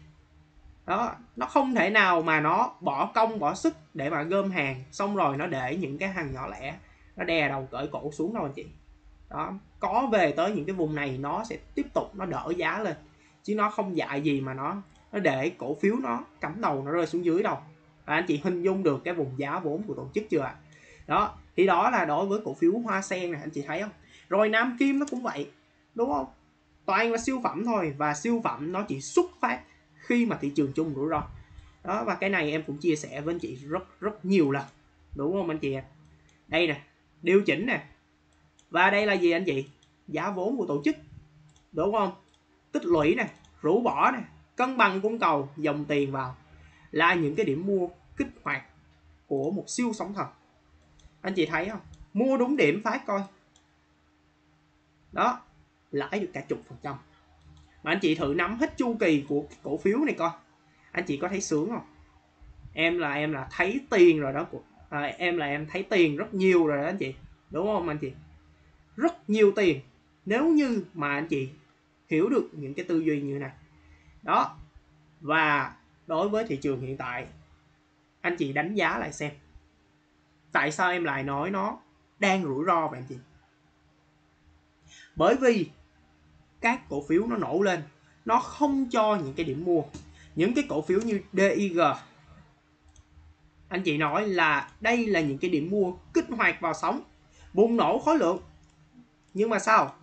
đó, nó không thể nào mà nó bỏ công bỏ sức để mà gom hàng xong rồi nó để những cái hàng nhỏ lẻ nó đè đầu cởi cổ xuống đâu anh chị. Đó, có về tới những cái vùng này nó sẽ tiếp tục nó đỡ giá lên, chứ nó không dạy gì mà nó nó để cổ phiếu nó cắm đầu nó rơi xuống dưới đâu. Và anh chị hình dung được cái vùng giá vốn của tổ chức chưa ạ? Đó, thì đó là đối với cổ phiếu Hoa Sen này, anh chị thấy không? Rồi Nam Kim nó cũng vậy, đúng không? Toàn là siêu phẩm thôi, và siêu phẩm nó chỉ xuất phát khi mà thị trường chung rủi ro. Đó, và cái này em cũng chia sẻ với anh chị rất rất nhiều lần, đúng không anh chị? Đây nè, điều chỉnh nè. Và đây là gì anh chị? Giá vốn của tổ chức, đúng không? Tích lũy nè, rũ bỏ nè, cân bằng cung cầu, dòng tiền vào là những cái điểm mua kích hoạt của một siêu sóng thần. Anh chị thấy không? Mua đúng điểm phát coi. Đó, lãi được cả chục phần trăm. Mà anh chị thử nắm hết chu kỳ của cổ phiếu này coi, anh chị có thấy sướng không? Em là em là thấy tiền rồi đó, à, em là em thấy tiền rất nhiều rồi đó anh chị, đúng không anh chị? Rất nhiều tiền nếu như mà anh chị hiểu được những cái tư duy như thế này. Đó, và đối với thị trường hiện tại, anh chị đánh giá lại xem tại sao em lại nói nó đang rủi ro vậy anh chị? Bởi vì các cổ phiếu nó nổ lên, nó không cho những cái điểm mua. Những cái cổ phiếu như đê i giê, anh chị nói là đây là những cái điểm mua kích hoạt vào sóng, bùng nổ khối lượng. Nhưng mà sao?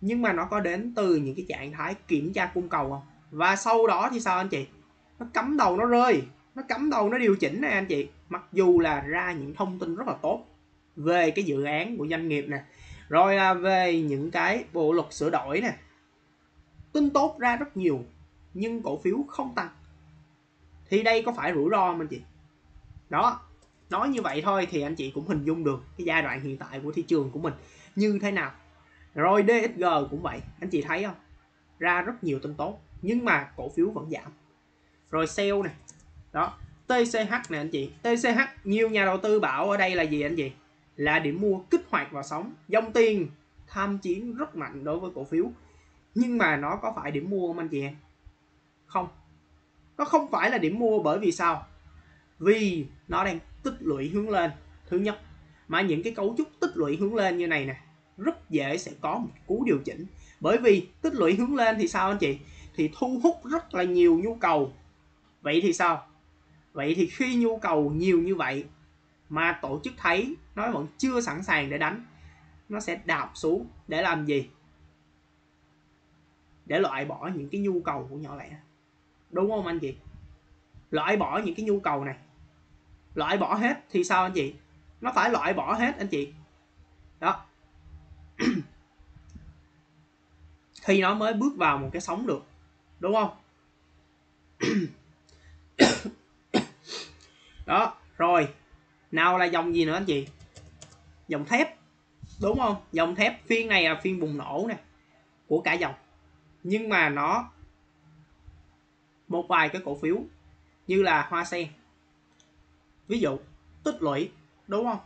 Nhưng mà nó có đến từ những cái trạng thái kiểm tra cung cầu không? Và sau đó thì sao anh chị? Nó cắm đầu nó rơi, nó cắm đầu nó điều chỉnh này anh chị. Mặc dù là ra những thông tin rất là tốt về cái dự án của doanh nghiệp nè, rồi là về những cái bộ luật sửa đổi nè, tin tốt ra rất nhiều, nhưng cổ phiếu không tăng. Thì đây có phải rủi ro không anh chị? Đó, nói như vậy thôi thì anh chị cũng hình dung được cái giai đoạn hiện tại của thị trường của mình như thế nào. Rồi đê ích giê cũng vậy, anh chị thấy không? Ra rất nhiều tin tốt, nhưng mà cổ phiếu vẫn giảm. Rồi sell nè, đó, tê xê hát nè anh chị. tê xê hát nhiều nhà đầu tư bảo ở đây là gì anh chị? Là điểm mua kích hoạt vào sóng, dòng tiền tham chiến rất mạnh đối với cổ phiếu. Nhưng mà nó có phải điểm mua không anh chị em? Không, nó không phải là điểm mua. Bởi vì sao? Vì nó đang tích lũy hướng lên. Thứ nhất, mà những cái cấu trúc tích lũy hướng lên như này nè, rất dễ sẽ có một cú điều chỉnh. Bởi vì tích lũy hướng lên thì sao anh chị? Thì thu hút rất là nhiều nhu cầu. Vậy thì sao? Vậy thì khi nhu cầu nhiều như vậy mà tổ chức thấy nó vẫn chưa sẵn sàng để đánh, nó sẽ đạp xuống để làm gì? Để loại bỏ những cái nhu cầu của nhỏ lẻ, đúng không anh chị? Loại bỏ những cái nhu cầu này, loại bỏ hết thì sao anh chị? Nó phải loại bỏ hết anh chị. Đó thì nó mới bước vào một cái sóng được, đúng không? Đó, rồi nào là dòng gì nữa anh chị? Dòng thép, đúng không? Dòng thép phiên này là phiên bùng nổ nè của cả dòng. Nhưng mà nó một vài cái cổ phiếu như là Hoa Sen, ví dụ, tích lũy, đúng không?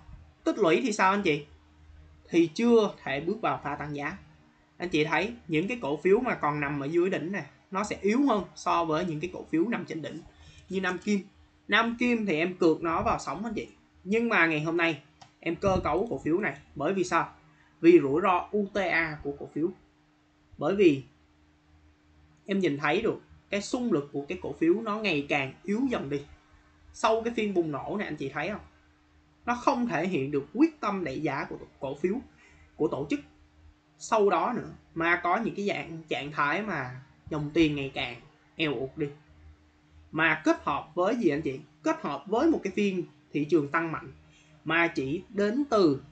Tích lũy thì sao anh chị? Thì chưa thể bước vào pha tăng giá. Anh chị thấy những cái cổ phiếu mà còn nằm ở dưới đỉnh nè, nó sẽ yếu hơn so với những cái cổ phiếu nằm trên đỉnh như Nam Kim. Nam Kim thì em cược nó vào sóng anh chị. Nhưng mà ngày hôm nay em cơ cấu cổ phiếu này. Bởi vì sao? Vì rủi ro u tê a của cổ phiếu. Bởi vì em nhìn thấy được cái xung lực của cái cổ phiếu nó ngày càng yếu dần đi. Sau cái phiên bùng nổ này anh chị thấy không? Nó không thể hiện được quyết tâm đẩy giá của cổ phiếu, của tổ chức sau đó nữa. Mà có những cái dạng trạng thái mà dòng tiền ngày càng eo ụt đi. Mà kết hợp với gì anh chị? Kết hợp với một cái phiên thị trường tăng mạnh mà chỉ đến từ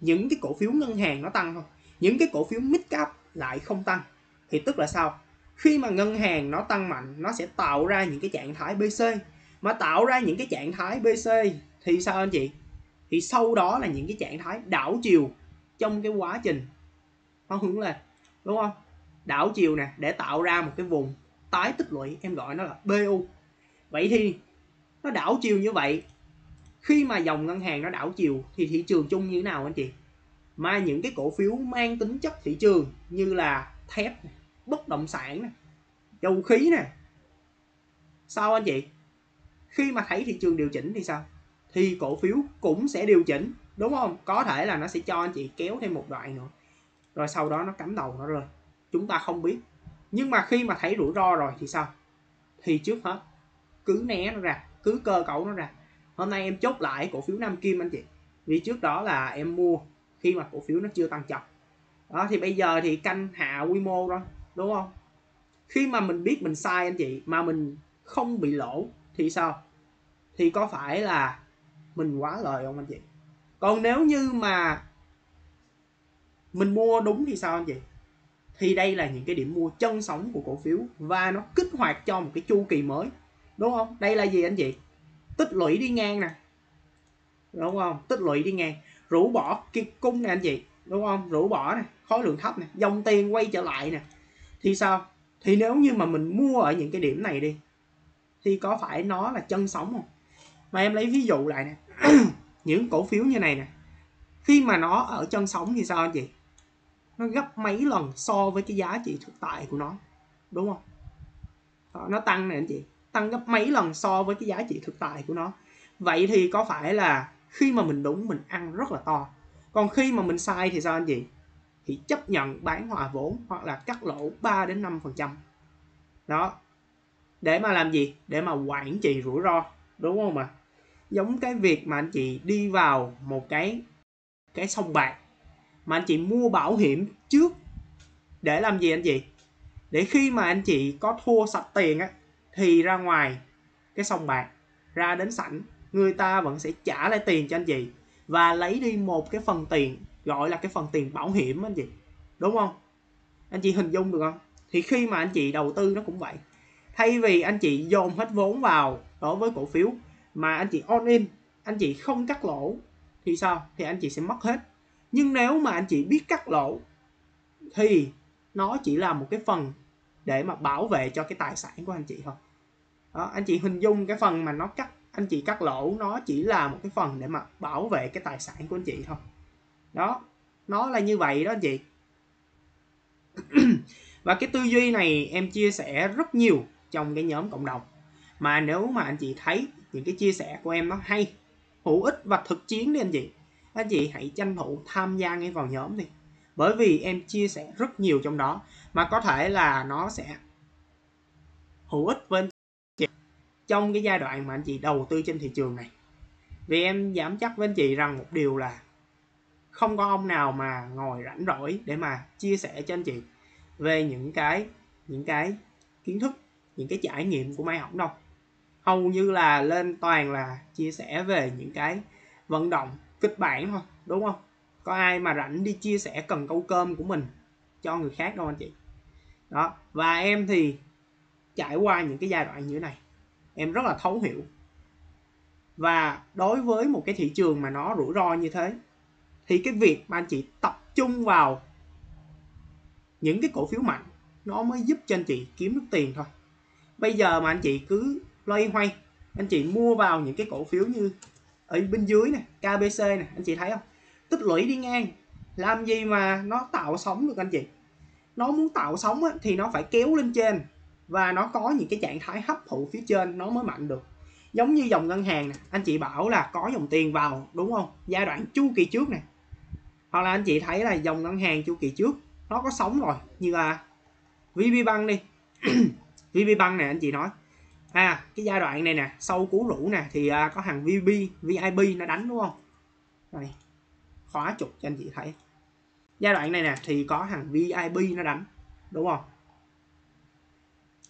những cái cổ phiếu ngân hàng nó tăng thôi. Những cái cổ phiếu mid-cap lại không tăng. Thì tức là sao? Khi mà ngân hàng nó tăng mạnh, nó sẽ tạo ra những cái trạng thái bê xê. Mà tạo ra những cái trạng thái bê xê thì sao anh chị? Thì sau đó là những cái trạng thái đảo chiều trong cái quá trình nó hướng lên, đúng không? Đảo chiều nè, để tạo ra một cái vùng tái tích lũy, em gọi nó là bê u. Vậy thì nó đảo chiều như vậy, khi mà dòng ngân hàng nó đảo chiều thì thị trường chung như thế nào anh chị? Mà những cái cổ phiếu mang tính chất thị trường như là thép, bất động sản, dầu khí nè, Sao anh chị? Khi mà thấy thị trường điều chỉnh thì sao? Thì cổ phiếu cũng sẽ điều chỉnh, đúng không? Có thể là nó sẽ cho anh chị kéo thêm một đoạn nữa, rồi sau đó nó cắm đầu nó rơi, chúng ta không biết. Nhưng mà khi mà thấy rủi ro rồi thì sao? Thì trước hết cứ né nó ra, cứ cơ cấu nó ra. Hôm nay em chốt lại cổ phiếu Nam Kim anh chị, vì trước đó là em mua khi mà cổ phiếu nó chưa tăng chậm. Đó, thì bây giờ thì canh hạ quy mô rồi, đúng không? Khi mà mình biết mình sai anh chị, mà mình không bị lỗ thì sao? Thì có phải là mình quá lời không anh chị? Còn nếu như mà mình mua đúng thì sao anh chị? Thì đây là những cái điểm mua chân sống của cổ phiếu, và nó kích hoạt cho một cái chu kỳ mới, đúng không? Đây là gì anh chị? Tích lũy đi ngang nè, đúng không? Tích lũy đi ngang, rũ bỏ kiệt cung nè anh chị, đúng không? Rũ bỏ nè, khối lượng thấp nè, dòng tiền quay trở lại nè. Thì sao? Thì nếu như mà mình mua ở những cái điểm này đi, thì có phải nó là chân sống không? Mà em lấy ví dụ lại nè, những cổ phiếu như này nè, khi mà nó ở chân sống thì sao anh chị? Nó gấp mấy lần so với cái giá trị thực tại của nó, đúng không? Đó, nó tăng nè anh chị, tăng gấp mấy lần so với cái giá trị thực tại của nó. Vậy thì có phải là khi mà mình đúng mình ăn rất là to, còn khi mà mình sai thì sao anh chị? Thì chấp nhận bán hòa vốn hoặc là cắt lỗ ba đến năm phần trăm. Đó. Để mà làm gì? Để mà quản trị rủi ro, đúng không ạ? Giống cái việc mà anh chị đi vào một cái cái sòng bạc mà anh chị mua bảo hiểm trước để làm gì anh chị? Để khi mà anh chị có thua sạch tiền á thì ra ngoài cái sòng bạc, ra đến sảnh, người ta vẫn sẽ trả lại tiền cho anh chị và lấy đi một cái phần tiền gọi là cái phần tiền bảo hiểm anh chị, đúng không? Anh chị hình dung được không? Thì khi mà anh chị đầu tư nó cũng vậy, thay vì anh chị dồn hết vốn vào đối với cổ phiếu mà anh chị all in, anh chị không cắt lỗ thì sao? Thì anh chị sẽ mất hết. Nhưng nếu mà anh chị biết cắt lỗ thì nó chỉ là một cái phần để mà bảo vệ cho cái tài sản của anh chị thôi. Đó, anh chị hình dung cái phần mà nó cắt, anh chị cắt lỗ nó chỉ là một cái phần để mà bảo vệ cái tài sản của anh chị thôi. Đó, nó là như vậy đó anh chị. Và cái tư duy này em chia sẻ rất nhiều trong cái nhóm cộng đồng. Mà nếu mà anh chị thấy những cái chia sẻ của em nó hay, hữu ích và thực chiến đi anh chị, anh chị hãy tranh thủ tham gia ngay vào nhóm đi. Bởi vì em chia sẻ rất nhiều trong đó, mà có thể là nó sẽ hữu ích với anh chị trong cái giai đoạn mà anh chị đầu tư trên thị trường này. Vì em dám chắc với anh chị rằng một điều là không có ông nào mà ngồi rảnh rỗi để mà chia sẻ cho anh chị về những cái những cái kiến thức, những cái trải nghiệm của Mai Hỏng đâu. Hầu như là lên toàn là chia sẻ về những cái vận động, kịch bản thôi, đúng không? Có ai mà rảnh đi chia sẻ cần câu cơm của mình cho người khác đâu anh chị. Đó, và em thì trải qua những cái giai đoạn như thế này, em rất là thấu hiểu. Và đối với một cái thị trường mà nó rủi ro như thế, thì cái việc mà anh chị tập trung vào những cái cổ phiếu mạnh nó mới giúp cho anh chị kiếm được tiền thôi. Bây giờ mà anh chị cứ loay hoay, anh chị mua vào những cái cổ phiếu như ở bên dưới nè, K B C nè, anh chị thấy không? Tích lũy đi ngang, làm gì mà nó tạo sóng được anh chị? Nó muốn tạo sóng á, thì nó phải kéo lên trên và nó có những cái trạng thái hấp thụ phía trên nó mới mạnh được. Giống như dòng ngân hàng nè, anh chị bảo là có dòng tiền vào, đúng không? Giai đoạn chu kỳ trước nè, hoặc là anh chị thấy là dòng ngân hàng chu kỳ trước nó có sóng rồi, như là VPBank đi. VPBank nè anh chị nói à, cái giai đoạn này nè, sau cú rũ nè thì có hàng vê pê, vê i bê nó đánh, đúng không? Đây, khóa trục cho anh chị thấy. Giai đoạn này nè thì có hàng vê i bê nó đánh, đúng không?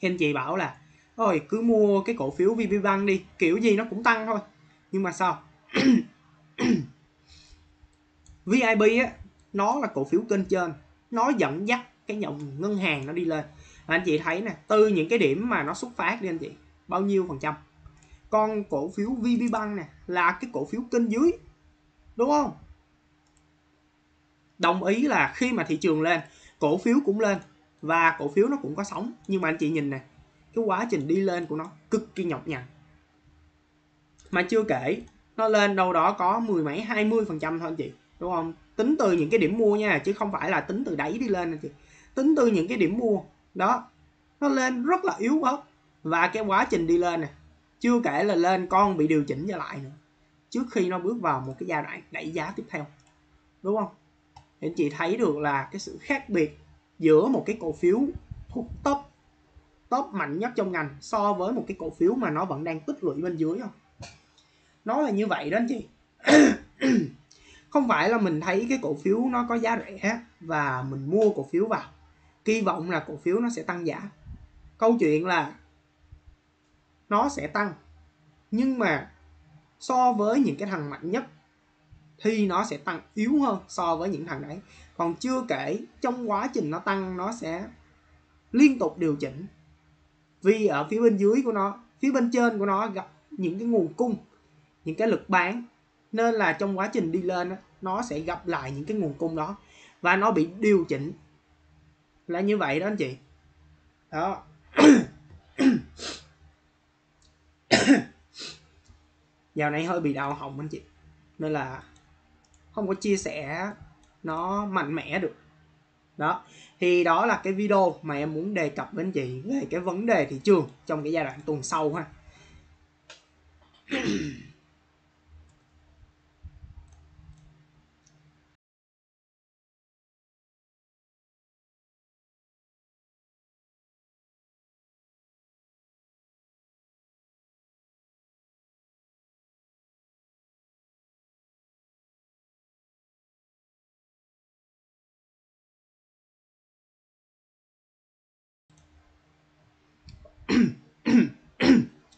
Anh chị bảo là ôi cứ mua cái cổ phiếu VPBank đi, kiểu gì nó cũng tăng thôi. Nhưng mà sao? vê i bê á, nó là cổ phiếu kênh trên, nó dẫn dắt cái dòng ngân hàng nó đi lên. Anh chị thấy nè, từ những cái điểm mà nó xuất phát đi anh chị, bao nhiêu phần trăm? Còn cổ phiếu VPBank nè là cái cổ phiếu kênh dưới, đúng không? Đồng ý là khi mà thị trường lên, cổ phiếu cũng lên và cổ phiếu nó cũng có sóng. Nhưng mà anh chị nhìn nè, cái quá trình đi lên của nó cực kỳ nhọc nhằn. Mà chưa kể, nó lên đâu đó có mười mấy, hai mươi phần trăm thôi anh chị, đúng không? Tính từ những cái điểm mua nha, chứ không phải là tính từ đáy đi lên anh chị. Tính từ những cái điểm mua, đó, nó lên rất là yếu ớt. Và cái quá trình đi lên này, chưa kể là lên con bị điều chỉnh trở lại nữa, trước khi nó bước vào một cái giai đoạn đẩy giá tiếp theo, đúng không? Thì anh chị thấy được là cái sự khác biệt giữa một cái cổ phiếu thuộc top top mạnh nhất trong ngành so với một cái cổ phiếu mà nó vẫn đang tích lũy bên dưới, không? Nó là như vậy đó anh chị. Không phải là mình thấy cái cổ phiếu nó có giá rẻ và mình mua cổ phiếu vào, kỳ vọng là cổ phiếu nó sẽ tăng giá. Câu chuyện là nó sẽ tăng, nhưng mà so với những cái thằng mạnh nhất thì nó sẽ tăng yếu hơn so với những thằng đấy. Còn chưa kể trong quá trình nó tăng, nó sẽ liên tục điều chỉnh, vì ở phía bên dưới của nó, phía bên trên của nó gặp những cái nguồn cung, những cái lực bán, nên là trong quá trình đi lên nó sẽ gặp lại những cái nguồn cung đó và nó bị điều chỉnh, là như vậy đó anh chị đó. Dạo này hơi bị đau họng anh chị, nên là không có chia sẻ nó mạnh mẽ được đó. Thì đó là cái video mà em muốn đề cập với anh chị về cái vấn đề thị trường trong cái giai đoạn tuần sau ha.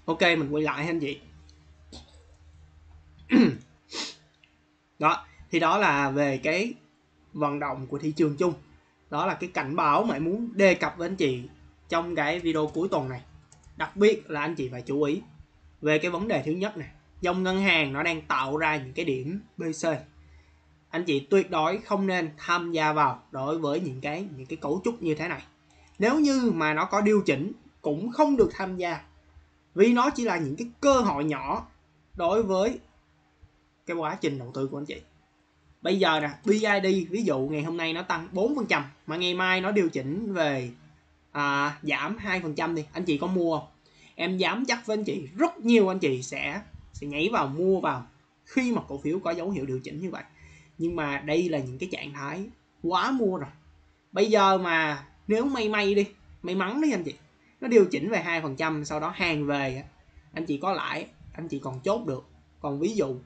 Ok, mình quay lại anh chị. Đó, thì đó là về cái vận động của thị trường chung. Đó là cái cảnh báo mà em muốn đề cập với anh chị trong cái video cuối tuần này. Đặc biệt là anh chị phải chú ý về cái vấn đề thứ nhất này, dòng ngân hàng nó đang tạo ra những cái điểm bê xê. Anh chị tuyệt đối không nên tham gia vào đối với những cái những cái cấu trúc như thế này. Nếu như mà nó có điều chỉnh cũng không được tham gia, vì nó chỉ là những cái cơ hội nhỏ đối với cái quá trình đầu tư của anh chị. Bây giờ nè, bê i đê ví dụ ngày hôm nay nó tăng bốn phần trăm mà ngày mai nó điều chỉnh về à, giảm hai phần trăm đi, anh chị có mua không? Em dám chắc với anh chị rất nhiều anh chị sẽ sẽ nhảy vào mua vào khi mà cổ phiếu có dấu hiệu điều chỉnh như vậy. Nhưng mà đây là những cái trạng thái quá mua rồi. Bây giờ mà nếu may may đi, may mắn đấy anh chị, nó điều chỉnh về hai phần trăm sau đó hàng về, anh chị có lãi, anh chị còn chốt được. Còn ví dụ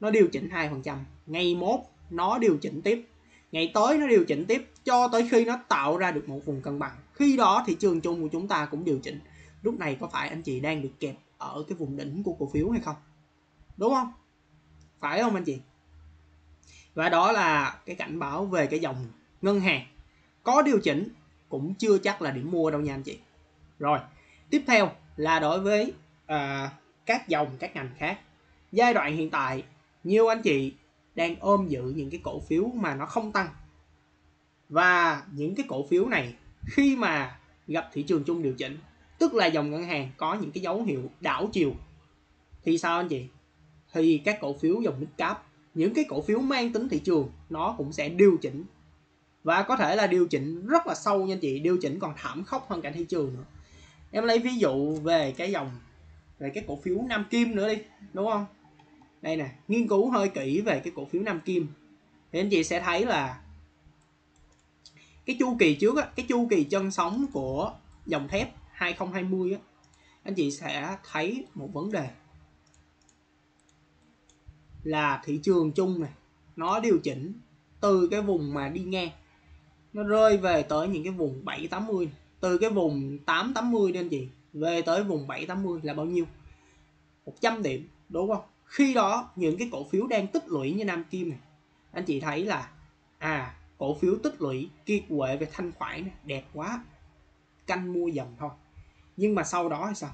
nó điều chỉnh hai phần trăm, ngày mốt nó điều chỉnh tiếp, ngày tới nó điều chỉnh tiếp, cho tới khi nó tạo ra được một vùng cân bằng. Khi đó thị trường chung của chúng ta cũng điều chỉnh. Lúc này có phải anh chị đang bị kẹp ở cái vùng đỉnh của cổ phiếu hay không? Đúng không? Phải không anh chị? Và đó là cái cảnh báo về cái dòng ngân hàng. Có điều chỉnh cũng chưa chắc là điểm mua đâu nha anh chị. Rồi, tiếp theo là đối với uh, các dòng, các ngành khác. Giai đoạn hiện tại, nhiều anh chị đang ôm giữ những cái cổ phiếu mà nó không tăng. Và những cái cổ phiếu này khi mà gặp thị trường chung điều chỉnh, tức là dòng ngân hàng có những cái dấu hiệu đảo chiều, thì sao anh chị? Thì các cổ phiếu dòng mid cap, những cái cổ phiếu mang tính thị trường, nó cũng sẽ điều chỉnh. Và có thể là điều chỉnh rất là sâu nha anh chị, điều chỉnh còn thảm khốc hơn cả thị trường nữa. Em lấy ví dụ về cái dòng, về cái cổ phiếu Nam Kim nữa đi, đúng không? Đây nè, nghiên cứu hơi kỹ về cái cổ phiếu Nam Kim thì anh chị sẽ thấy là cái chu kỳ trước á, cái chu kỳ chân sóng của dòng thép hai không hai không á, anh chị sẽ thấy một vấn đề là thị trường chung này nó điều chỉnh từ cái vùng mà đi ngang, nó rơi về tới những cái vùng bảy tám mươi. Từ cái vùng tám tám mươi đến gì về tới vùng bảy tám mươi là bao nhiêu? một trăm điểm, đúng không? Khi đó những cái cổ phiếu đang tích lũy như Nam Kim này, anh chị thấy là à, cổ phiếu tích lũy kiệt quệ về thanh khoản này, đẹp quá, canh mua dần thôi. Nhưng mà sau đó thì sao?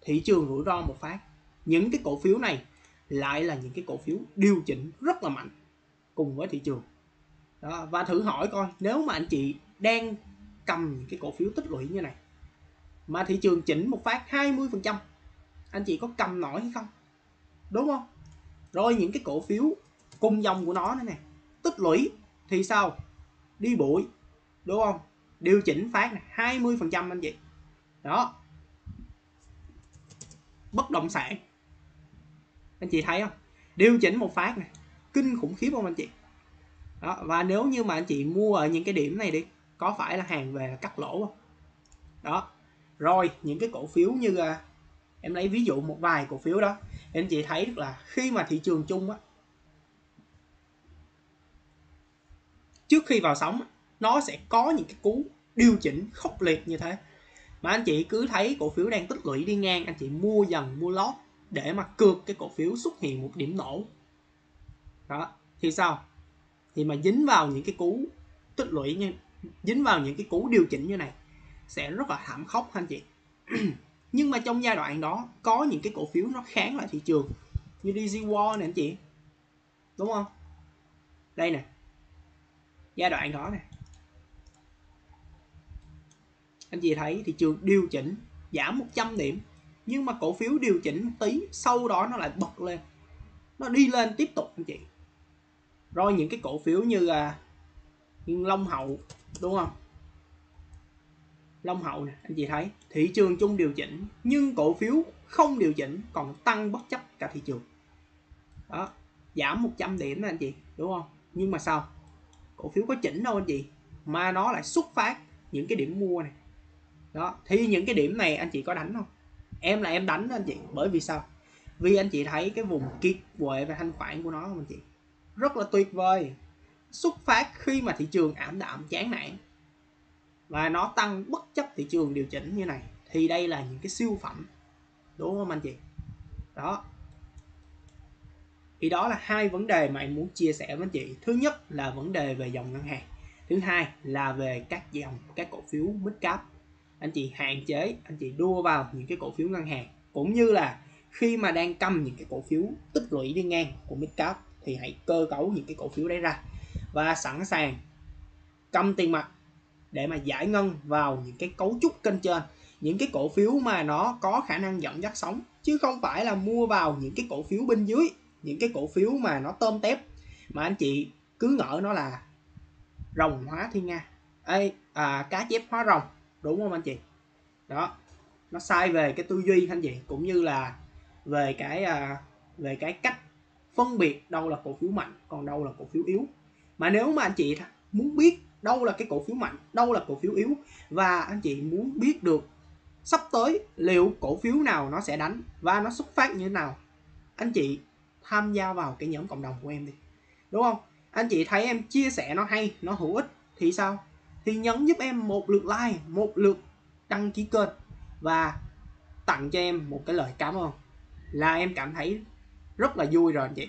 Thị trường rủi ro một phát, những cái cổ phiếu này lại là những cái cổ phiếu điều chỉnh rất là mạnh cùng với thị trường đó. Và thử hỏi coi, nếu mà anh chị đang cầm những cái cổ phiếu tích lũy như này mà thị trường chỉnh một phát hai mươi phần trăm, anh chị có cầm nổi hay không? Đúng không? Rồi những cái cổ phiếu cùng dòng của nó nữa nè, tích lũy thì sao? Đi bụi, đúng không? Điều chỉnh phát này, hai mươi phần trăm anh chị. Đó. bất động sản. Anh chị thấy không? Điều chỉnh một phát này, kinh khủng khiếp không anh chị? Đó, và nếu như mà anh chị mua ở những cái điểm này đi, có phải là hàng về là cắt lỗ không? Đó. Rồi, những cái cổ phiếu như là, em lấy ví dụ một vài cổ phiếu đó, anh chị thấy được là khi mà thị trường chung á, trước khi vào sóng nó sẽ có những cái cú điều chỉnh khốc liệt như thế. Mà anh chị cứ thấy cổ phiếu đang tích lũy đi ngang, anh chị mua dần mua lót để mà cược cái cổ phiếu xuất hiện một điểm nổ. Đó, thì sao? Thì mà dính vào những cái cú tích lũy như, dính vào những cái cú điều chỉnh như này sẽ rất là thảm khốc anh chị. Nhưng mà trong giai đoạn đó có những cái cổ phiếu nó kháng lại thị trường như đê giê một này anh chị, đúng không? Đây nè, giai đoạn đó nè, anh chị thấy thị trường điều chỉnh giảm một trăm điểm, nhưng mà cổ phiếu điều chỉnh một tí sau đó nó lại bật lên, nó đi lên tiếp tục anh chị. Rồi những cái cổ phiếu như là Long Hậu, đúng không? Long Hậu nè, anh chị thấy thị trường chung điều chỉnh nhưng cổ phiếu không điều chỉnh còn tăng bất chấp cả thị trường. Đó, giảm một trăm điểm nè anh chị, đúng không? Nhưng mà sao? Cổ phiếu có chỉnh đâu anh chị, mà nó lại xuất phát những cái điểm mua này. Đó, thì những cái điểm này anh chị có đánh không? Em là em đánh đó anh chị, bởi vì sao? Vì anh chị thấy cái vùng kiệt quệ về thanh khoản của nó không anh chị? Rất là tuyệt vời. Xuất phát khi mà thị trường ảm đạm chán nản và nó tăng bất chấp thị trường điều chỉnh như này, thì đây là những cái siêu phẩm, đúng không anh chị? Đó, thì đó là hai vấn đề mà em muốn chia sẻ với anh chị. Thứ nhất là vấn đề về dòng ngân hàng, thứ hai là về các dòng các cổ phiếu midcap. Anh chị hạn chế, anh chị đua vào những cái cổ phiếu ngân hàng, cũng như là khi mà đang cầm những cái cổ phiếu tích lũy đi ngang của midcap thì hãy cơ cấu những cái cổ phiếu đấy ra và sẵn sàng cầm tiền mặt để mà giải ngân vào những cái cấu trúc kênh trên, những cái cổ phiếu mà nó có khả năng dẫn dắt sóng, chứ không phải là mua vào những cái cổ phiếu bên dưới, những cái cổ phiếu mà nó tôm tép mà anh chị cứ ngỡ nó là rồng hóa thiên nga. Ê, à, cá chép hóa rồng, đúng không anh chị? Đó, nó sai về cái tư duy anh chị, cũng như là về cái à, về cái cách phân biệt đâu là cổ phiếu mạnh còn đâu là cổ phiếu yếu. Mà nếu mà anh chị muốn biết đâu là cái cổ phiếu mạnh, đâu là cổ phiếu yếu, và anh chị muốn biết được sắp tới liệu cổ phiếu nào nó sẽ đánh và nó xuất phát như thế nào, anh chị tham gia vào cái nhóm cộng đồng của em đi, đúng không? Anh chị thấy em chia sẻ nó hay, nó hữu ích thì sao? Thì nhấn giúp em một lượt like, một lượt đăng ký kênh và tặng cho em một cái lời cảm ơn, là em cảm thấy rất là vui rồi anh chị.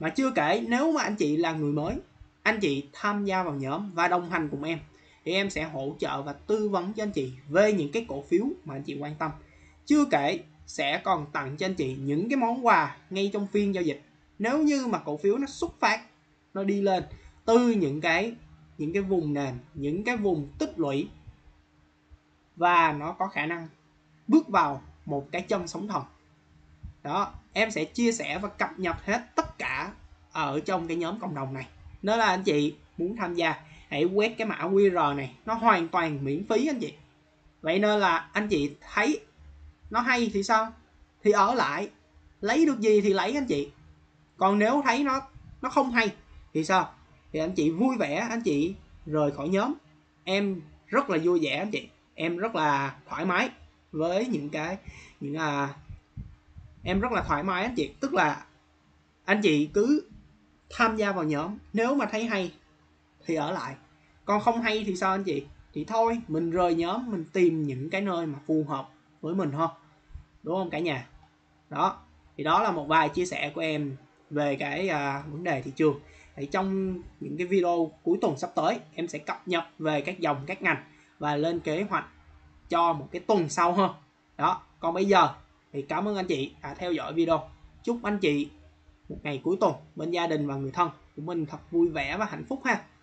Mà chưa kể nếu mà anh chị là người mới, anh chị tham gia vào nhóm và đồng hành cùng em, thì em sẽ hỗ trợ và tư vấn cho anh chị về những cái cổ phiếu mà anh chị quan tâm. Chưa kể sẽ còn tặng cho anh chị những cái món quà ngay trong phiên giao dịch, nếu như mà cổ phiếu nó xuất phát, nó đi lên từ những cái những cái vùng nền, những cái vùng tích lũy, và nó có khả năng bước vào một cái chân sóng thần. Đó, em sẽ chia sẻ và cập nhật hết tất cả ở trong cái nhóm cộng đồng này. Nếu là anh chị muốn tham gia, hãy quét cái mã quy rờ này, nó hoàn toàn miễn phí anh chị. Vậy nên là anh chị thấy nó hay thì sao? Thì ở lại, lấy được gì thì lấy anh chị. Còn nếu thấy nó nó không hay thì sao? Thì anh chị vui vẻ, anh chị rời khỏi nhóm. Em rất là vui vẻ anh chị, em rất là thoải mái với những cái những là em rất là thoải mái anh chị. Tức là anh chị cứ tham gia vào nhóm, nếu mà thấy hay thì ở lại, còn không hay thì sao anh chị? Thì thôi mình rời nhóm, mình tìm những cái nơi mà phù hợp với mình thôi, đúng không cả nhà? Đó, thì đó là một vài chia sẻ của em về cái à, vấn đề thị trường. Thì trong những cái video cuối tuần sắp tới, em sẽ cập nhật về các dòng, các ngành và lên kế hoạch cho một cái tuần sau hơn. Đó, còn bây giờ thì cảm ơn anh chị đã theo dõi video. Chúc anh chị một ngày cuối tuần bên gia đình và người thân của mình thật vui vẻ và hạnh phúc ha.